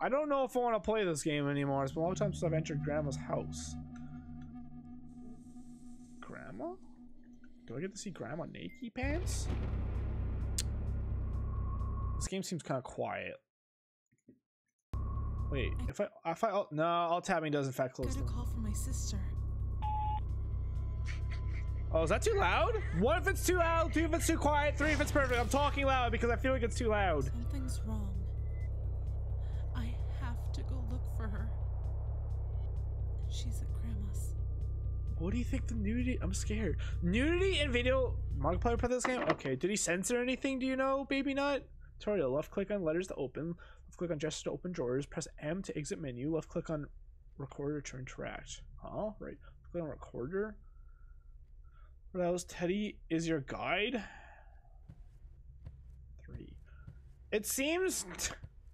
I don't know if I want to play this game anymore. It's been a long time since I've entered Grandma's house. Grandma? Do I get to see Grandma naked pants? This game seems kind of quiet. Wait, if I, if I, oh, no, all tabbing does in fact close. I got a call from my sister. Oh, is that too loud? One if it's too loud, two if it's too quiet, three if it's perfect. I'm talking loud because I feel like it's too loud. Something's wrong. I have to go look for her. She's at Grandma's. What do you think the nudity? I'm scared. Nudity in video. Markiplier put this game? Okay, did he censor anything? Do you know, Baby Nut? Tutorial, left click on letters to open. Click on gesture to open drawers, press M to exit menu, left click on recorder to interact. Huh? Right. Click on recorder. What else? Teddy is your guide. Three. It seems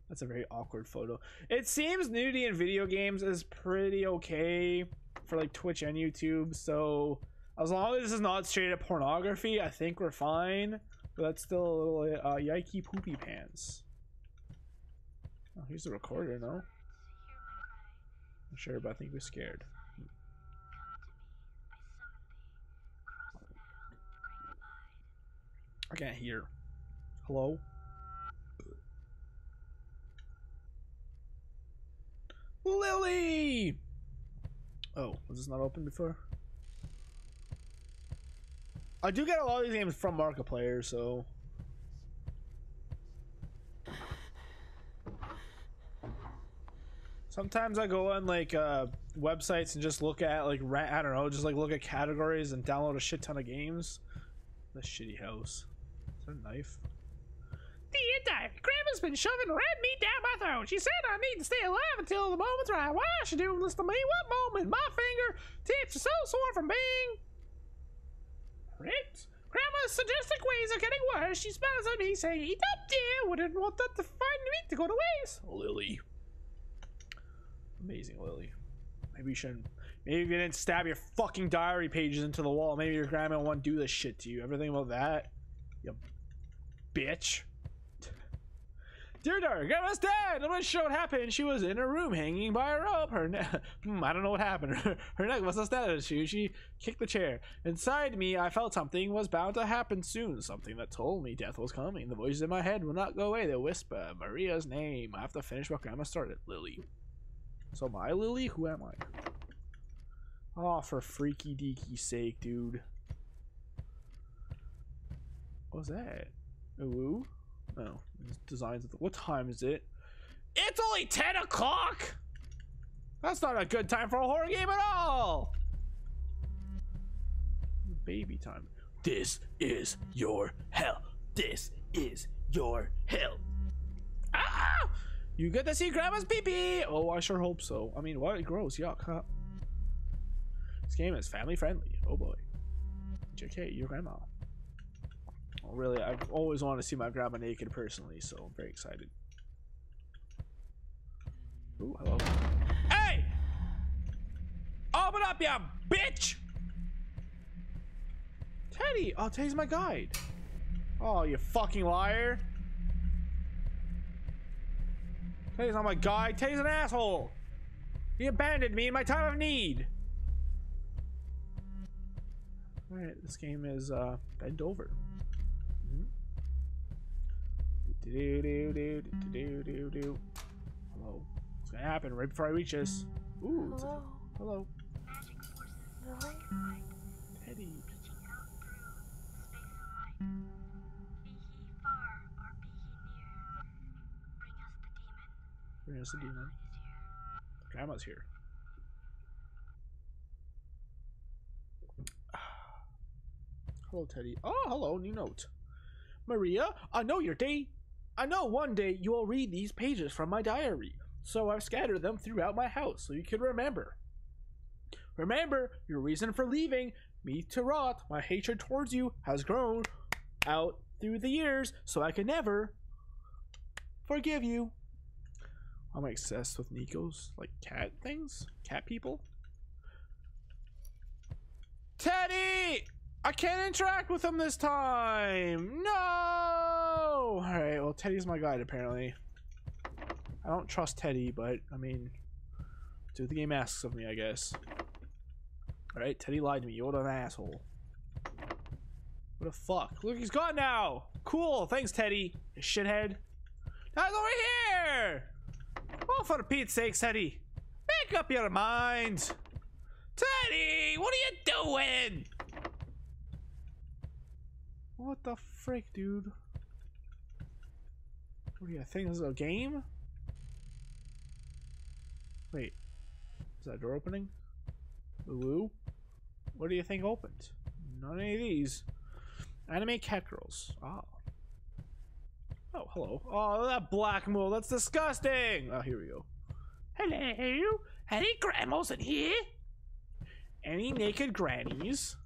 that's a very awkward photo. It seems nudity in video games is pretty okay for like Twitch and YouTube, so as long as this is not straight up pornography, I think we're fine. But that's still a little uh, yikey poopy pants. Oh, here's the recorder, no? I'm sure, but I think we're scared. I can't hear. Hello? Lily! Oh, was this not open before? I do get a lot of these games from Markiplier, so... Sometimes I go on like uh, websites and just look at like, I don't know, just like look at categories and download a shit ton of games. That shitty house. Is that a knife? The entire grandma's been shoving red meat down my throat. She said I need to stay alive until the moment's right. Why is she doing this to me? What moment? My finger tips are so sore from being ripped. Grandma's sadistic ways are getting worse. She smiles at me saying, "Eat up, dear. Wouldn't want that to find meat to go to waste." Lily. Amazing, Lily. Maybe you shouldn't. Maybe if you didn't stab your fucking diary pages into the wall, maybe your grandma won't do this shit to you. Ever think about that? You bitch. Dear daughter, grandma's dead! I'm not sure what happened. She was in her room hanging by a rope. Her neck. Hmm, I don't know what happened. Her, her neck was a status issue. She kicked the chair. Inside me, I felt something was bound to happen soon. Something that told me death was coming. The voices in my head will not go away. They whisper Maria's name. I have to finish what grandma started. Lily. So am I Lily? Who am I? Oh, for freaky deaky sake, dude. What was that? A woo? Oh, designs. Of the what time is it? It's only ten o'clock! That's not a good time for a horror game at all! Baby time. This is your hell. This is your hell. Ah! You get to see grandma's pee-pee! Oh, I sure hope so. I mean, why? It grows. Yuck, huh? This game is family-friendly. Oh, boy. J K, your grandma. Oh, really, I always want to see my grandma naked personally, so I'm very excited. Ooh, hello. Hey! Open up, ya bitch! Teddy! Oh, Teddy's my guide. Oh, you fucking liar. Teddy's not my guy. Teddy's an asshole. He abandoned me in my time of need. All right, this game is uh, bend over. Mm-hmm. Do do do do do do. Hello. It's gonna happen right before I reach this. Ooh. Hello. A, hello. Teddy. There's the demon. Grandma's here. Hello, Teddy. Oh, hello, new note. Maria, I know your day. I know one day you will read these pages from my diary, so I've scattered them throughout my house so you can remember. Remember, your reason for leaving me to rot, my hatred towards you has grown out through the years, so I can never forgive you. I'm obsessed with Nico's, like, cat things? Cat people? Teddy! I can't interact with him this time! No! Alright, well, Teddy's my guide, apparently. I don't trust Teddy, but, I mean... do what the game asks of me, I guess. Alright, Teddy lied to me. What an asshole. What a fuck. Look, he's gone now! Cool, thanks, Teddy. You shithead. Now he's over here! Oh, for Pete's sake, Teddy! Make up your mind! Teddy! What are you doing? What the frick, dude? What do you think? This is a game? Wait. Is that a door opening? Woo? What do you think opened? Not any of these. Anime cat girls. Oh. Oh, hello. Oh, that black mole. That's disgusting. Oh, here we go. Hello. Any grandmas in here? Any naked grannies?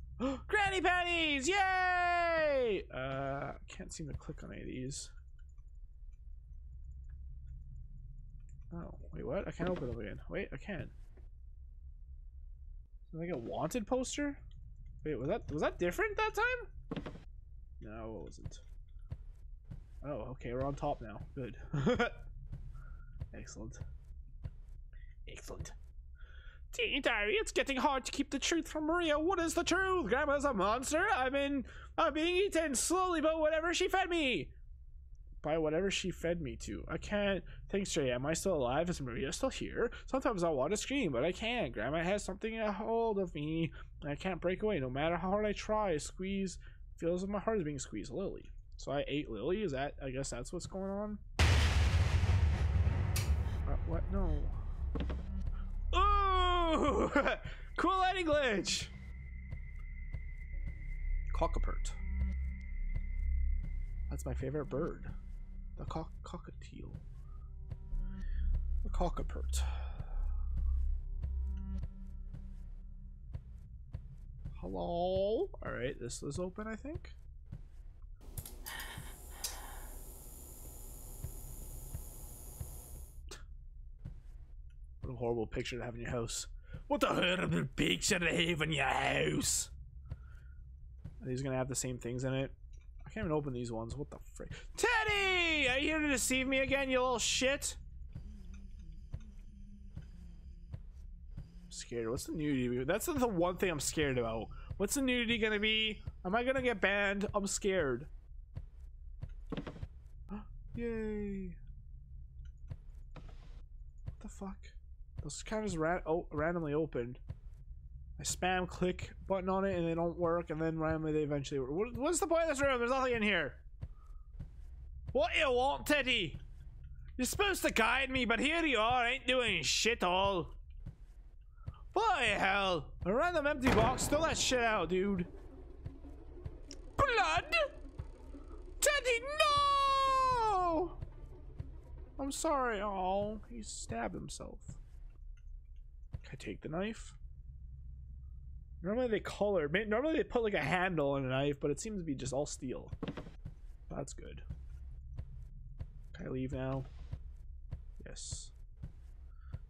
Granny panties! Yay! Uh, can't seem to click on any of these. Oh, wait, what? I can't open them again. Wait, I can. Like a wanted poster? Wait, was that was that different that time? No, it wasn't. Oh, okay, we're on top now. Good. Excellent. Excellent. Teen Diary, it's getting hard to keep the truth from Maria. What is the truth? Grandma's a monster? I mean, I'm being eaten slowly by whatever she fed me. By whatever she fed me to. I can't think straight. Am I still alive? Is Maria still here? Sometimes I want to scream, but I can't. Grandma has something a hold of me. I can't break away. No matter how hard I try, I squeeze. Feels like my heart is being squeezed. Lily. So I ate Lily? Is that, I guess that's what's going on? Uh, what? No. Ooh! Cool lighting glitch! Cockapert. That's my favorite bird. The cock cockatiel. The cockapert. Hello? Alright, this is open, I think. What a horrible picture to have in your house. What a horrible picture to have in your house! Are these gonna have the same things in it? I can't even open these ones. What the frick? Teddy! Are you here to deceive me again, you little shit? I'm scared. What's the nudity? That's the one thing I'm scared about. What's the nudity gonna be? Am I gonna get banned? I'm scared. Yay. What the fuck? Those kind of ran oh, randomly opened. I spam click button on it and they don't work, and then randomly they eventually work. What, what's the point of this room? There's nothing in here. What you want, Teddy? You're supposed to guide me, but here you are, ain't doing shit all. Bloody hell! A random empty box, throw that shit out, dude. Blood? Teddy, no! I'm sorry. Oh, he stabbed himself. Can I take the knife? Normally they color. Normally they put like a handle on a knife, but it seems to be just all steel. That's good. Can I leave now? Yes.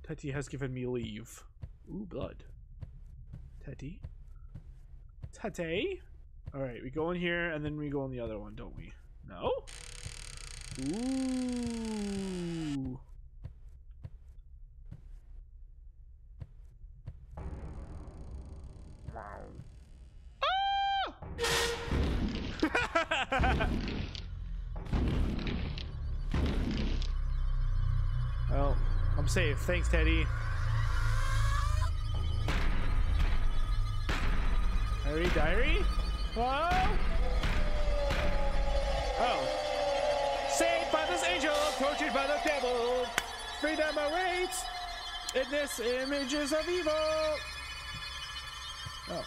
Teddy has given me leave. Ooh, blood. Teddy. Teddy. All right, we go in here and then we go in the other one, don't we? No. Ooh. Ah! Well, I'm safe. Thanks, Teddy. Diary, diary? Whoa! Oh. Saved by this angel, tortured by the devil. Freedom awaits in this images of evil. Oh.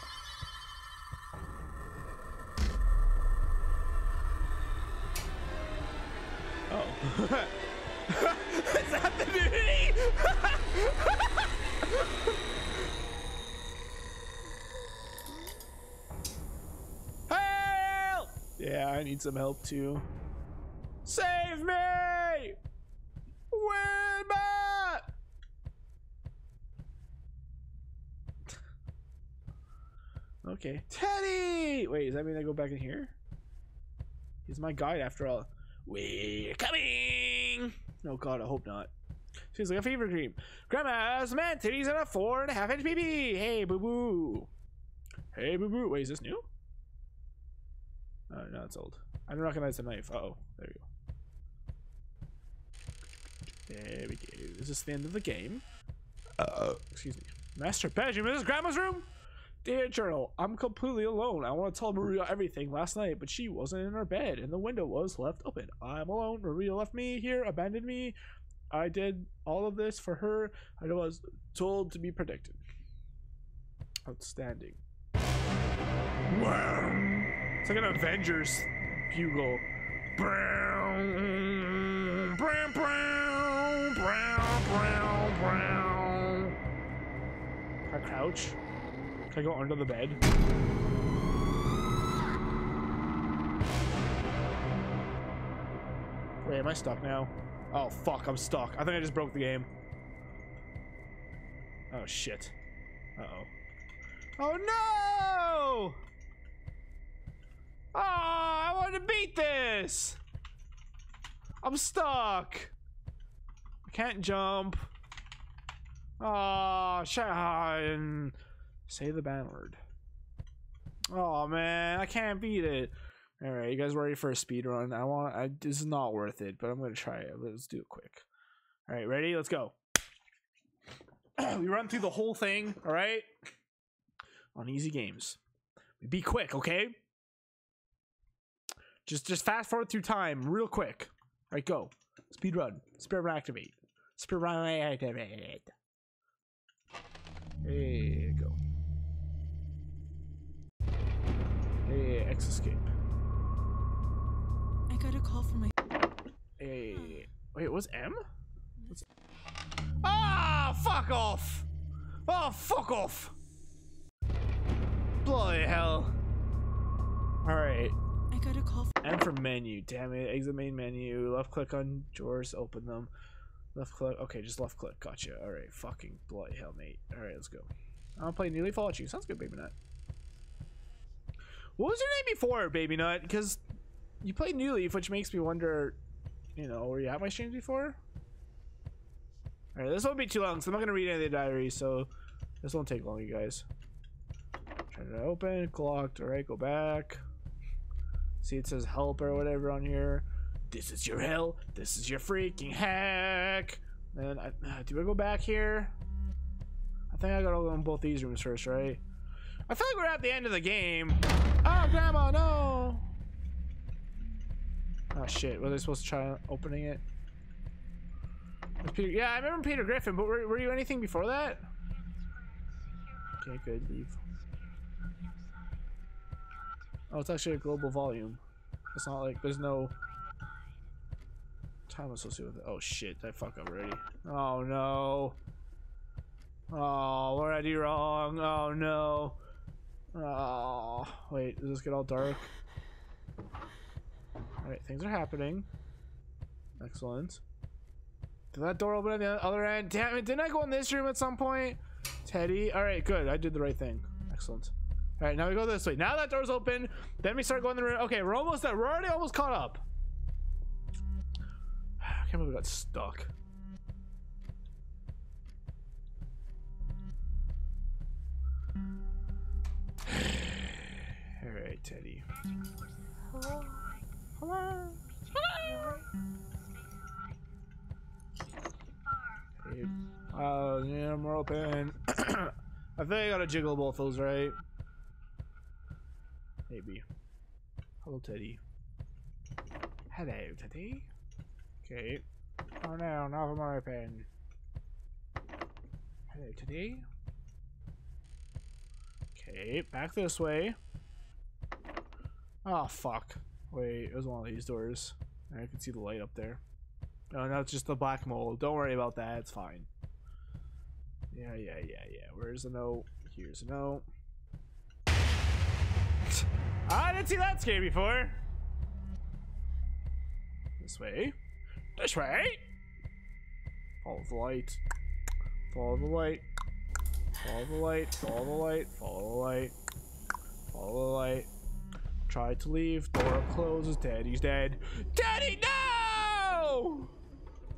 Oh. Is that the nudity? Help! Yeah, I need some help too. Save me! Wilma! Okay. Teddy! Wait, does that mean I go back in here? He's my guide after all. We're coming! Oh god, I hope not. She's like a fever dream. Grandma's man titties and a four and a half inch B B! Hey, boo boo! Hey, boo boo! Wait, is this new? Oh, no, it's old. I don't recognize the knife. Uh oh, there we go. There we go. This is the end of the game. Uh oh. Excuse me. Master bedroom. Is this Grandma's room? Dear journal, I'm completely alone. I want to tell Maria everything last night, but she wasn't in her bed, and the window was left open. I'm alone. Maria left me here, abandoned me. I did all of this for her. I was told to be protected. Outstanding. Wow. It's like an Avengers bugle. Brown, brown, brown, brown, brown, brown. I crouch. I go under the bed. Wait, am I stuck now? Oh fuck, I'm stuck. I think I just broke the game. Oh shit. Uh oh. Oh no! Oh, I want to beat this! I'm stuck. I can't jump. Oh, Sean. Say the ban word. Oh man, I can't beat it. All right, you guys ready for a speed run? I want. I, this is not worth it, but I'm gonna try it. Let's do it quick. All right, ready? Let's go. We run through the whole thing. All right. On easy games, be quick, okay? Just, just fast forward through time, real quick. All right, go. Speed run. Speed run activate. Speed run activate. Hey, go. Hey, X escape. I got a call from my. Hey, wait, what's M? What's... Ah, fuck off! Oh, fuck off! Bloody hell. Alright. I got a call and for menu, damn it. Exit main menu. Left click on drawers, open them. Left click. Okay, just left click. Gotcha. Alright, fucking bloody hell, mate. Alright, let's go. I'll play New Leaf. Follow you. Sounds good, Baby Nut. What was your name before, Baby Nut? Because you played New Leaf, which makes me wonder, you know, were you at my streams before? Alright, this won't be too long, so I'm not going to read any of the diaries, so this won't take long, you guys. Turn it open, clocked. All right, go back. See, it says help or whatever on here. This is your hell. This is your freaking heck. Then I, do I go back here? I think I gotta go in both these rooms first, right? I feel like we're at the end of the game. Oh, Grandma, no! Oh shit, was I supposed to try opening it? Peter, yeah, I remember Peter Griffin, but were, were you anything before that? Okay, good, leave. Oh, it's actually a global volume. It's not like there's no time associated with it. Oh shit, did I fuck up already? Oh no. Oh, what did I do wrong? Oh no. Oh, wait, does this get all dark? Alright, things are happening. Excellent. Did that door open at the other end? Damn it, didn't I go in this room at some point? Teddy. Alright, good. I did the right thing. Excellent. All right, now we go this way. Now that door's open, then we start going the room. Okay, we're almost there. We're already almost caught up. I can't believe we got stuck. All right, Teddy. Hello. Hello. Hello. Hey. Oh, yeah, we're open. I think I gotta jiggle both those, right? Maybe. Hello, Teddy. Hello, Teddy. Okay. Oh no, not from my pen. Hello, Teddy. Okay, back this way. Oh, fuck. Wait, it was one of these doors. I can see the light up there. Oh, no, it's just the black mold. Don't worry about that. It's fine. Yeah, yeah, yeah, yeah. Where's the note? Here's the note. I didn't see that scare before. This way. This way. Follow the light. Follow the light. Follow the light. Follow the light. Follow the light. Follow the light. Try to leave. Door closes. Daddy's dead. Daddy, no!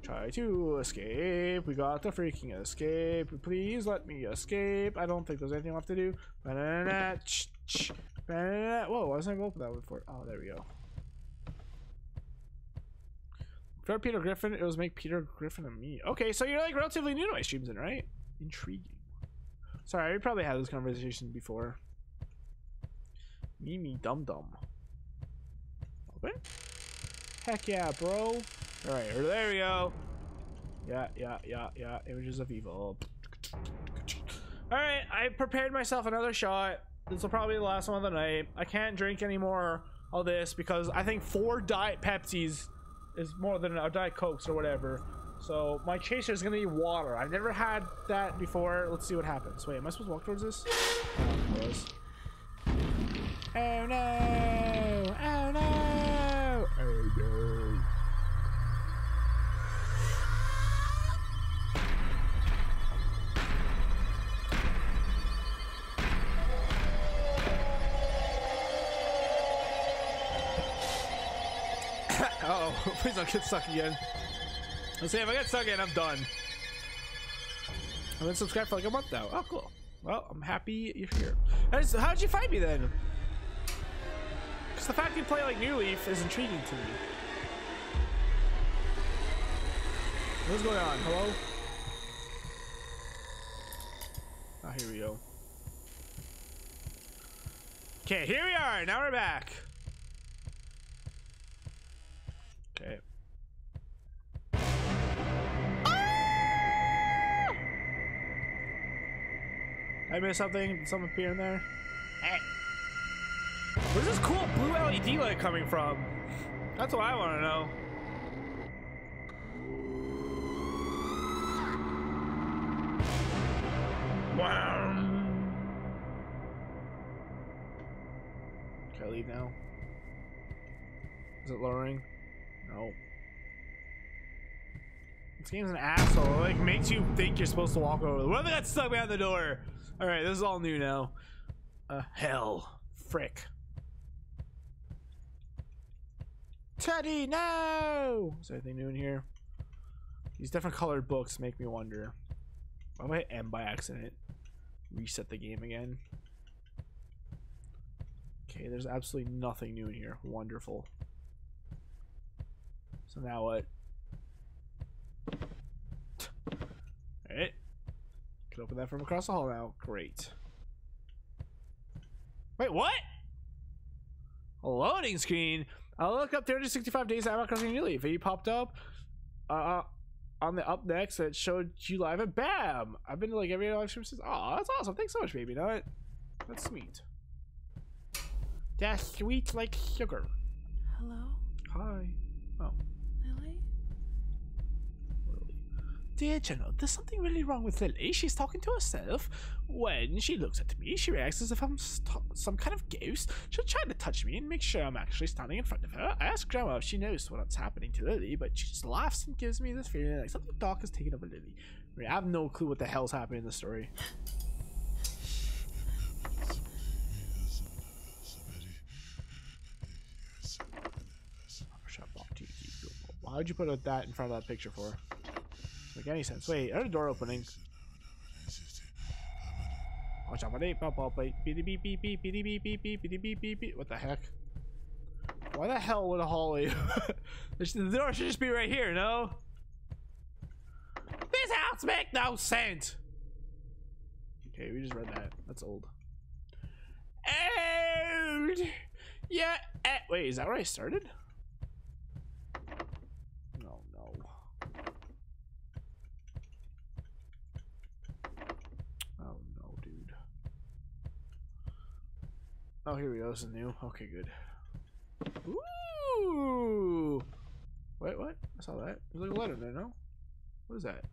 Try to escape. We got the freaking escape. Please let me escape. I don't think there's anything left to do. Banana. Whoa, why wasn't I going for that one before? Oh, there we go. For Peter Griffin, it was make Peter Griffin and me. Okay, so you're like relatively new to my streams, then, right? Intriguing. Sorry, we probably had this conversation before. Me, me, dum dum. Open? Heck yeah, bro. Alright, there we go. Yeah, yeah, yeah, yeah. Images of evil. Alright, I prepared myself another shot. This will probably be the last one of the night. I can't drink any more of this because I think four Diet Pepsis is more than a Diet Cokes or whatever. So my chaser is gonna be water. I've never had that before. Let's see what happens. Wait, am I supposed to walk towards this? Oh no! Oh no! Oh no! Please don't get stuck again. Let's see, if I get stuck again, I'm done. I've been subscribed for like a month now. Oh, cool. Well, I'm happy you're here. How did you find me then? Because the fact you play like New Leaf is intriguing to me. What's going on? Hello? Oh, here we go. Okay, here we are. Now we're back. Okay. Ah! I missed something. Did something appear in there? Hey. Where's this cool blue L E D light coming from? That's what I want to know. Wow. Can I leave now? Is it lowering? No. This game's an asshole. It like makes you think you're supposed to walk over. What if I got stuck behind the door? Alright, this is all new now. Uh, hell. Frick. Teddy, no! Is there anything new in here? These different colored books make me wonder. Why would I hit M by accident? Reset the game again. Okay, there's absolutely nothing new in here. Wonderful. So now what? Alright. Can open that from across the hall now. Great. Wait, what? A loading screen? I'll look up three hundred sixty-five days of Animal Crossing New Leaf. You popped up uh, on the up next that showed you live at BAM. I've been to like every live stream since. Aw, that's awesome. Thanks so much, baby. You know what? That's sweet. That's sweet like sugar. Hello? Hi. Oh. Lily? Lily. Dear General, there's something really wrong with Lily. She's talking to herself. When she looks at me, she reacts as if I'm some kind of ghost. She'll try to touch me and make sure I'm actually standing in front of her. I ask Grandma if she knows what's happening to Lily, but she just laughs and gives me this feeling like something dark has taken over Lily. I mean, I have no clue what the hell's happening in the story. Why would you put that in front of that picture for? Make any sense? Wait, I heard a door opening. Watch out! What the heck? Why the hell would a hallway? The door should just be right here, no? This house makes no sense. Okay, we just read that. That's old. Old. Yeah. Wait, is that where I started? Oh, here we go. This is new. Okay, good. Ooh! Wait, what? I saw that. There's like a letter there, no? What is that?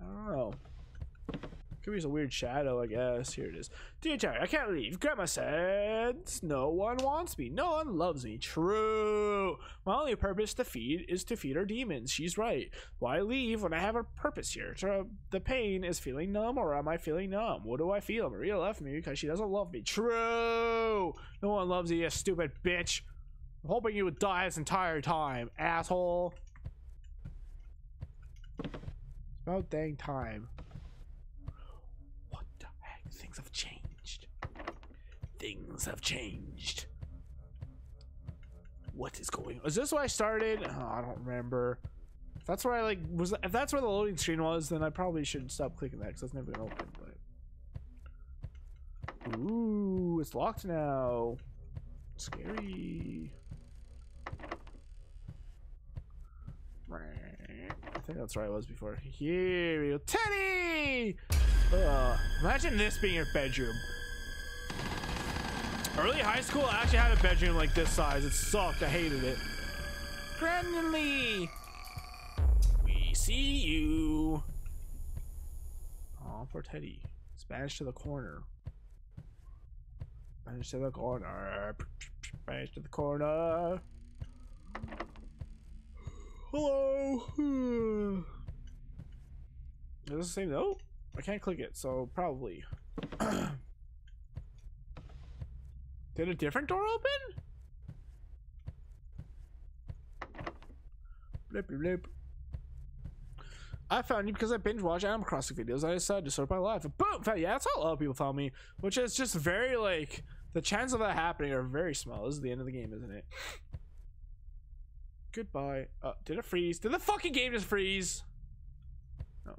I don't know. Could be some weird shadow, I guess. Here it is. Dear Jerry, I can't leave. Grandma said no one wants me. No one loves me. True. My only purpose to feed is to feed her demons. She's right. Why leave when I have a purpose here? The pain is feeling numb, or am I feeling numb? What do I feel? Maria left me because she doesn't love me. True. No one loves you, you stupid bitch. I'm hoping you would die this entire time, asshole. It's about dang time. Things have changed. Things have changed. What is going on? Is this where I started? Oh, I don't remember. If that's where I like was. If that's where the loading screen was, then I probably should stop clicking that because that's never gonna open. But ooh, it's locked now. Scary. I think that's where I was before. Here we go. Teddy! Ugh. Imagine this being your bedroom. Early high school, I actually had a bedroom like this size. It sucked. I hated it. Grandly! We see you. Aw, poor Teddy. Spanish to the corner. Spanish to the corner. Spanish to the corner. Hello. Is this the same note? I can't click it, so probably. Did a different door open? Bloop, bloop. I found you because I binge watch Animal Crossing videos. I decided to sort my life. Boom! Yeah, that's how a lot of people found me, which is just very like the chance of that happening are very small. This is the end of the game, isn't it? Goodbye. Uh, did it freeze? Did the fucking game just freeze? No.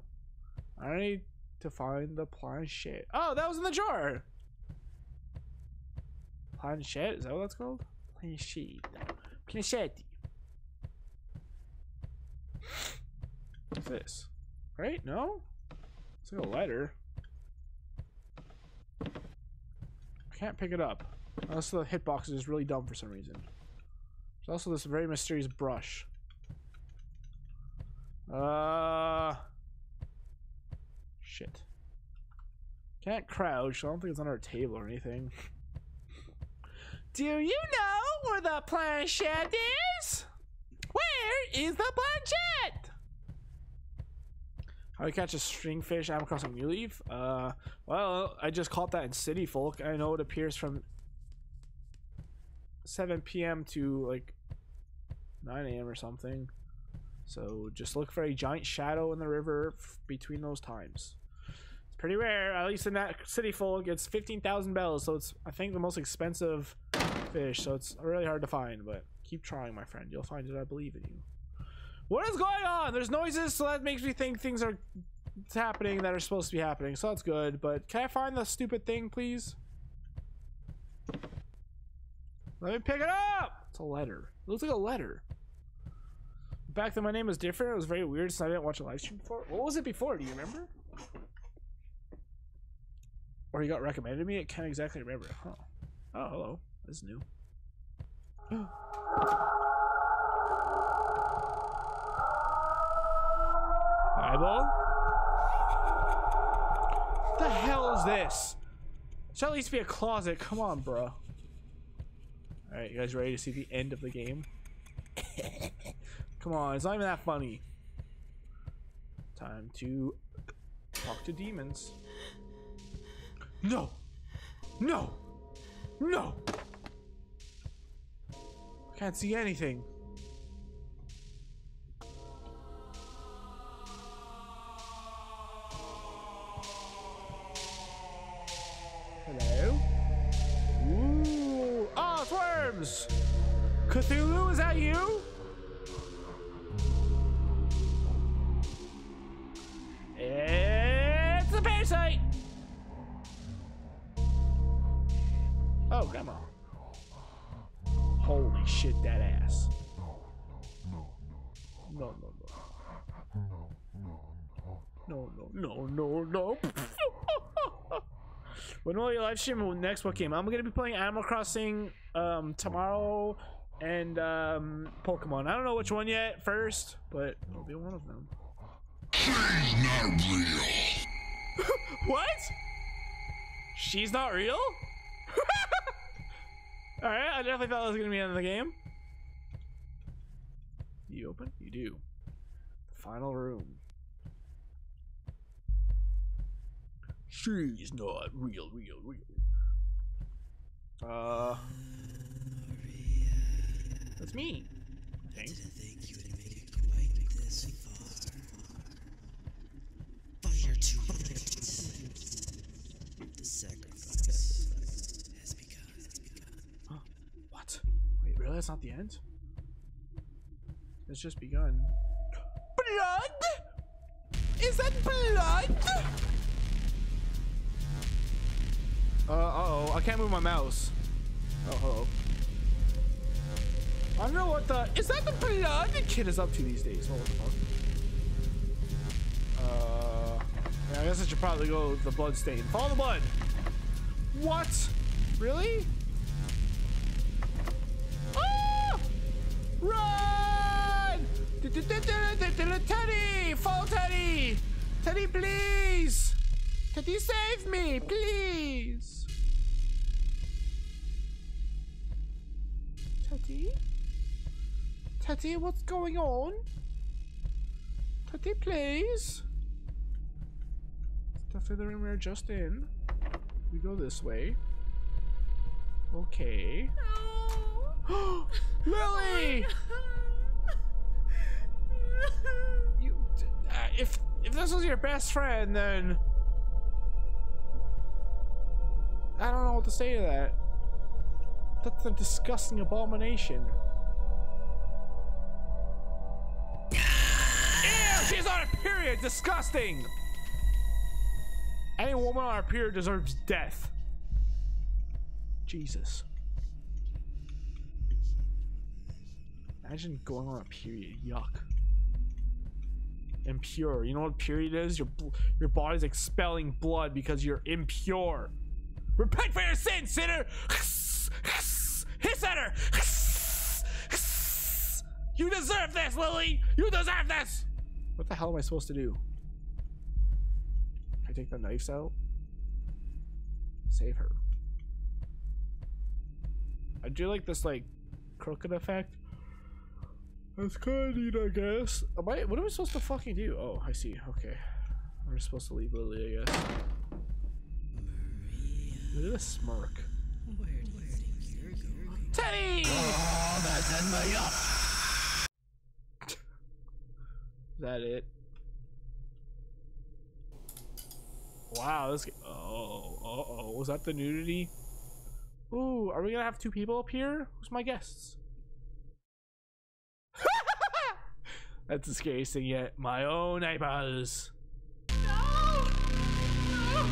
I need to find the planchette. Oh, that was in the jar. Planchette? Is that what that's called? Planchette. Planchette. What's this? Right? No? It's like a letter. I can't pick it up. Unless the hitbox is really dumb for some reason. There's also this very mysterious brush. Uh... Shit. Can't crouch, so I don't think it's under a table or anything. Do you know where the planchette is? Where is the planchette? How do you catch a stringfish? I'm crossing New Leaf. Uh, well, I just caught that in City Folk. I know it appears from seven p m to like nine a m or something. So just look for a giant shadow in the river f between those times. It's pretty rare. At least in that City Folk, it's fifteen thousand bells. So it's, I think, the most expensive fish. So it's really hard to find, but keep trying, my friend. You'll find it. I believe in you. What is going on? There's noises, so that makes me think things are happening that are supposed to be happening. So that's good, but can I find the stupid thing, please? Let me pick it up! It's a letter. It looks like a letter. Back then, my name was different. It was very weird, so I didn't watch a live stream before. What was it before? Do you remember? Or you got recommended to me? I can't exactly remember. Huh. Oh, hello. This is new. Eyeball? What the hell is this? It should at least be a closet. Come on, bro. Alright, you guys ready to see the end of the game? Come on, it's not even that funny. Time to talk to demons. No! No! No! I can't see anything. Hello? Ooh! Oh, it's worms! Cthulhu, is that you? It's a parasite! Oh, Grandma. Holy shit, that ass. No, no, no. No, no, no, no, no. When will your live stream next? What game? I'm gonna be playing Animal Crossing um, tomorrow and um, Pokemon. I don't know which one yet first, but it'll be one of them. She's not real. What? She's not real? All right, I definitely thought that was gonna be the end of the game. You open? You do. Final room. She's not real, real, real. Uh, Maria. That's me. I think. Didn't think you would make it quite this far. Fire to it. The sacrifice has begun. Has begun. What? Wait, really? That's not the end. It's just begun. Blood? Is that blood? Uh, uh oh, I can't move my mouse. Uh oh. I don't know what the is that the blood kid is up to these days. What the fuck? Uh, yeah, I guess I should probably go with the blood stain. Follow the blood. What? Really? Ah! Run! Teddy, follow Teddy. Teddy, please. Teddy, save me, please! Teddy? Teddy, what's going on? Teddy, please! It's definitely the room we were just in. We go this way. Okay. No. Lily! You, uh, if if this was your best friend, then I don't know what to say to that. That's a disgusting abomination. Ew, she's on a period. Disgusting. Any woman on her period deserves death. Jesus. Imagine going on a period. Yuck. Impure. You know what period is? Your your body's expelling blood because you're impure. Repent for your sin, sinner! Hiss at her! You deserve this, Lily! You deserve this! What the hell am I supposed to do? Can I take the knives out? Save her. I do like this, like, crooked effect. That's kind of neat, I guess. Am I, what am I supposed to fucking do? Oh, I see. Okay. I'm just supposed to leave Lily, I guess. Look at this smirk. Where do you think you're going? Teddy! Oh, that's in my up. Is that it? Wow, this. Oh, oh, oh. Was that the nudity? Ooh, are we gonna have two people up here? Who's my guests? That's the scariest thing yet. My own eyebrows. No! No!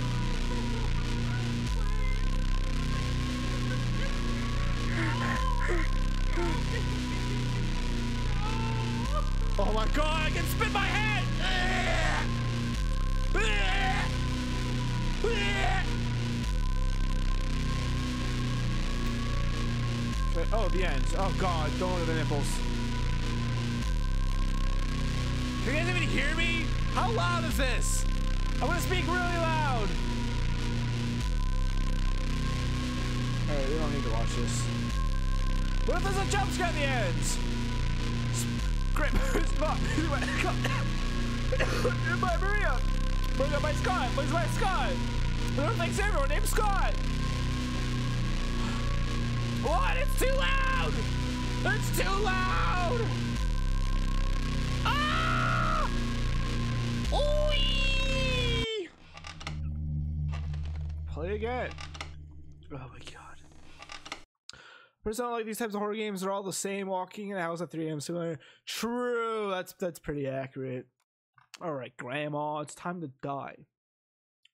Oh my god, I can spin my head! Wait, oh, the ends. Oh god, don't look at the nipples. Can you guys even hear me? How loud is this? I want to speak really loud! Alright, we don't need to watch this. What if there's a jump scare at the ends? Great, my Maria! Where's my Scott? Where's my Scott? I don't think everyone named Scott! What? It's too loud! It's too loud! Ah! Ooh! Play again. Oh my god. Personally, like these types of horror games are all the same. Walking in a house at three A M similar. True, that's that's pretty accurate. All right, Grandma, it's time to die.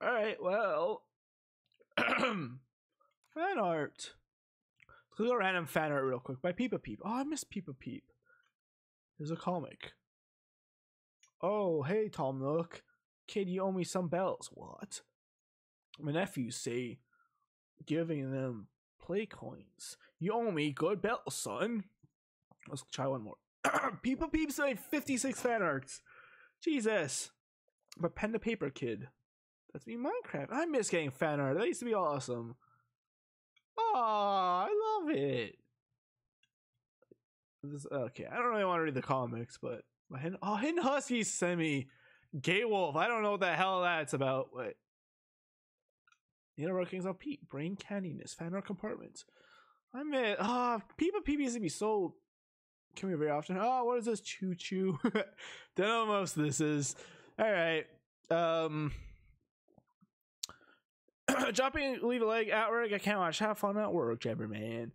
All right, well, fan art. Let's do a random fan art real quick by Peepa Peep. Oh, I miss Peepa Peep. There's a comic. Oh, hey Tom Nook, kid, you owe me some bells. What? My nephews say, giving them play coins. You owe me good bells, son. Let's try one more. Peepa Peep said fifty-six fan arts. Jesus. But pen to paper, kid. That's me, Minecraft. I miss getting fan art. That used to be awesome. Aw, I love it. This, okay, I don't really want to read the comics, but my hen, oh, Hidden Husky sent me Gay Wolf. I don't know what the hell that's about. Wait. You know, Rurkings on Pete. Brain candiness. Fan art compartments. I mean, ah, oh, Peepa Peep used to be so. Come here very often. Oh, what is this? Choo choo. Don't know what most of this is. All right. Um, dropping, leave a leg at work. I can't watch. Have fun at work, Jabber Man.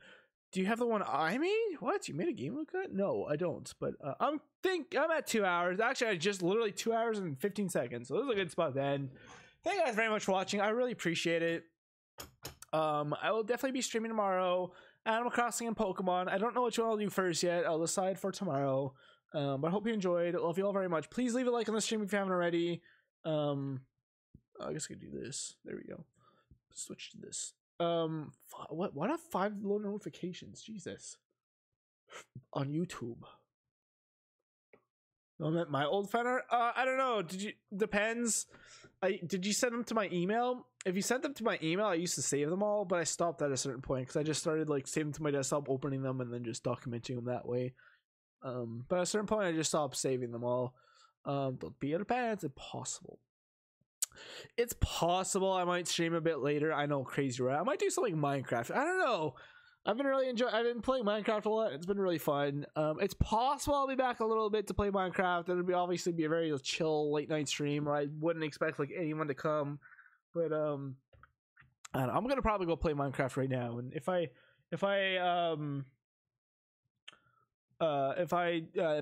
Do you have the one I made? What? You made a game, Luca? No, I don't. But uh, I'm think I'm at two hours. Actually, I just literally two hours and fifteen seconds. So this is a good spot then. Thank you guys very much for watching. I really appreciate it. Um, I will definitely be streaming tomorrow. Animal Crossing and Pokemon. I don't know which one I'll do first yet. I'll decide for tomorrow. Um, but I hope you enjoyed. I love you all very much. Please leave a like on the stream if you haven't already. Um, I guess I could do this. There we go. Switch to this. Um, what? Why not five low notifications? Jesus. On YouTube. My old fan art? Uh, I don't know. Did you? Depends. I did you send them to my email? If you sent them to my email, I used to save them all, but I stopped at a certain point because I just started like saving to my desktop, opening them, and then just documenting them that way. Um, but at a certain point, I just stopped saving them all. Um, don't be out of bed. It's possible. It's possible I might stream a bit later. I know, crazy, right? I might do something Minecraft. I don't know. I've been really enjoying, I've been playing Minecraft a lot. It's been really fun. Um, it's possible I'll be back a little bit to play Minecraft. It'll be obviously be a very chill late night stream where I wouldn't expect like anyone to come. But um, I don't know. I'm gonna probably go play Minecraft right now. And if I if I um uh if I uh,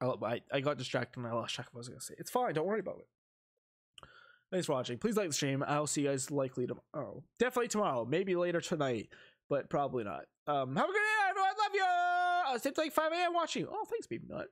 oh, I I got distracted and I lost track of what I was gonna say. It's fine. Don't worry about it. Thanks for watching. Please like the stream. I'll see you guys likely tomorrow. Definitely tomorrow. Maybe later tonight, but probably not. Um, have a good day, everyone. Love you. I'll stay till like five A M watching. Oh, thanks, Baby Nut.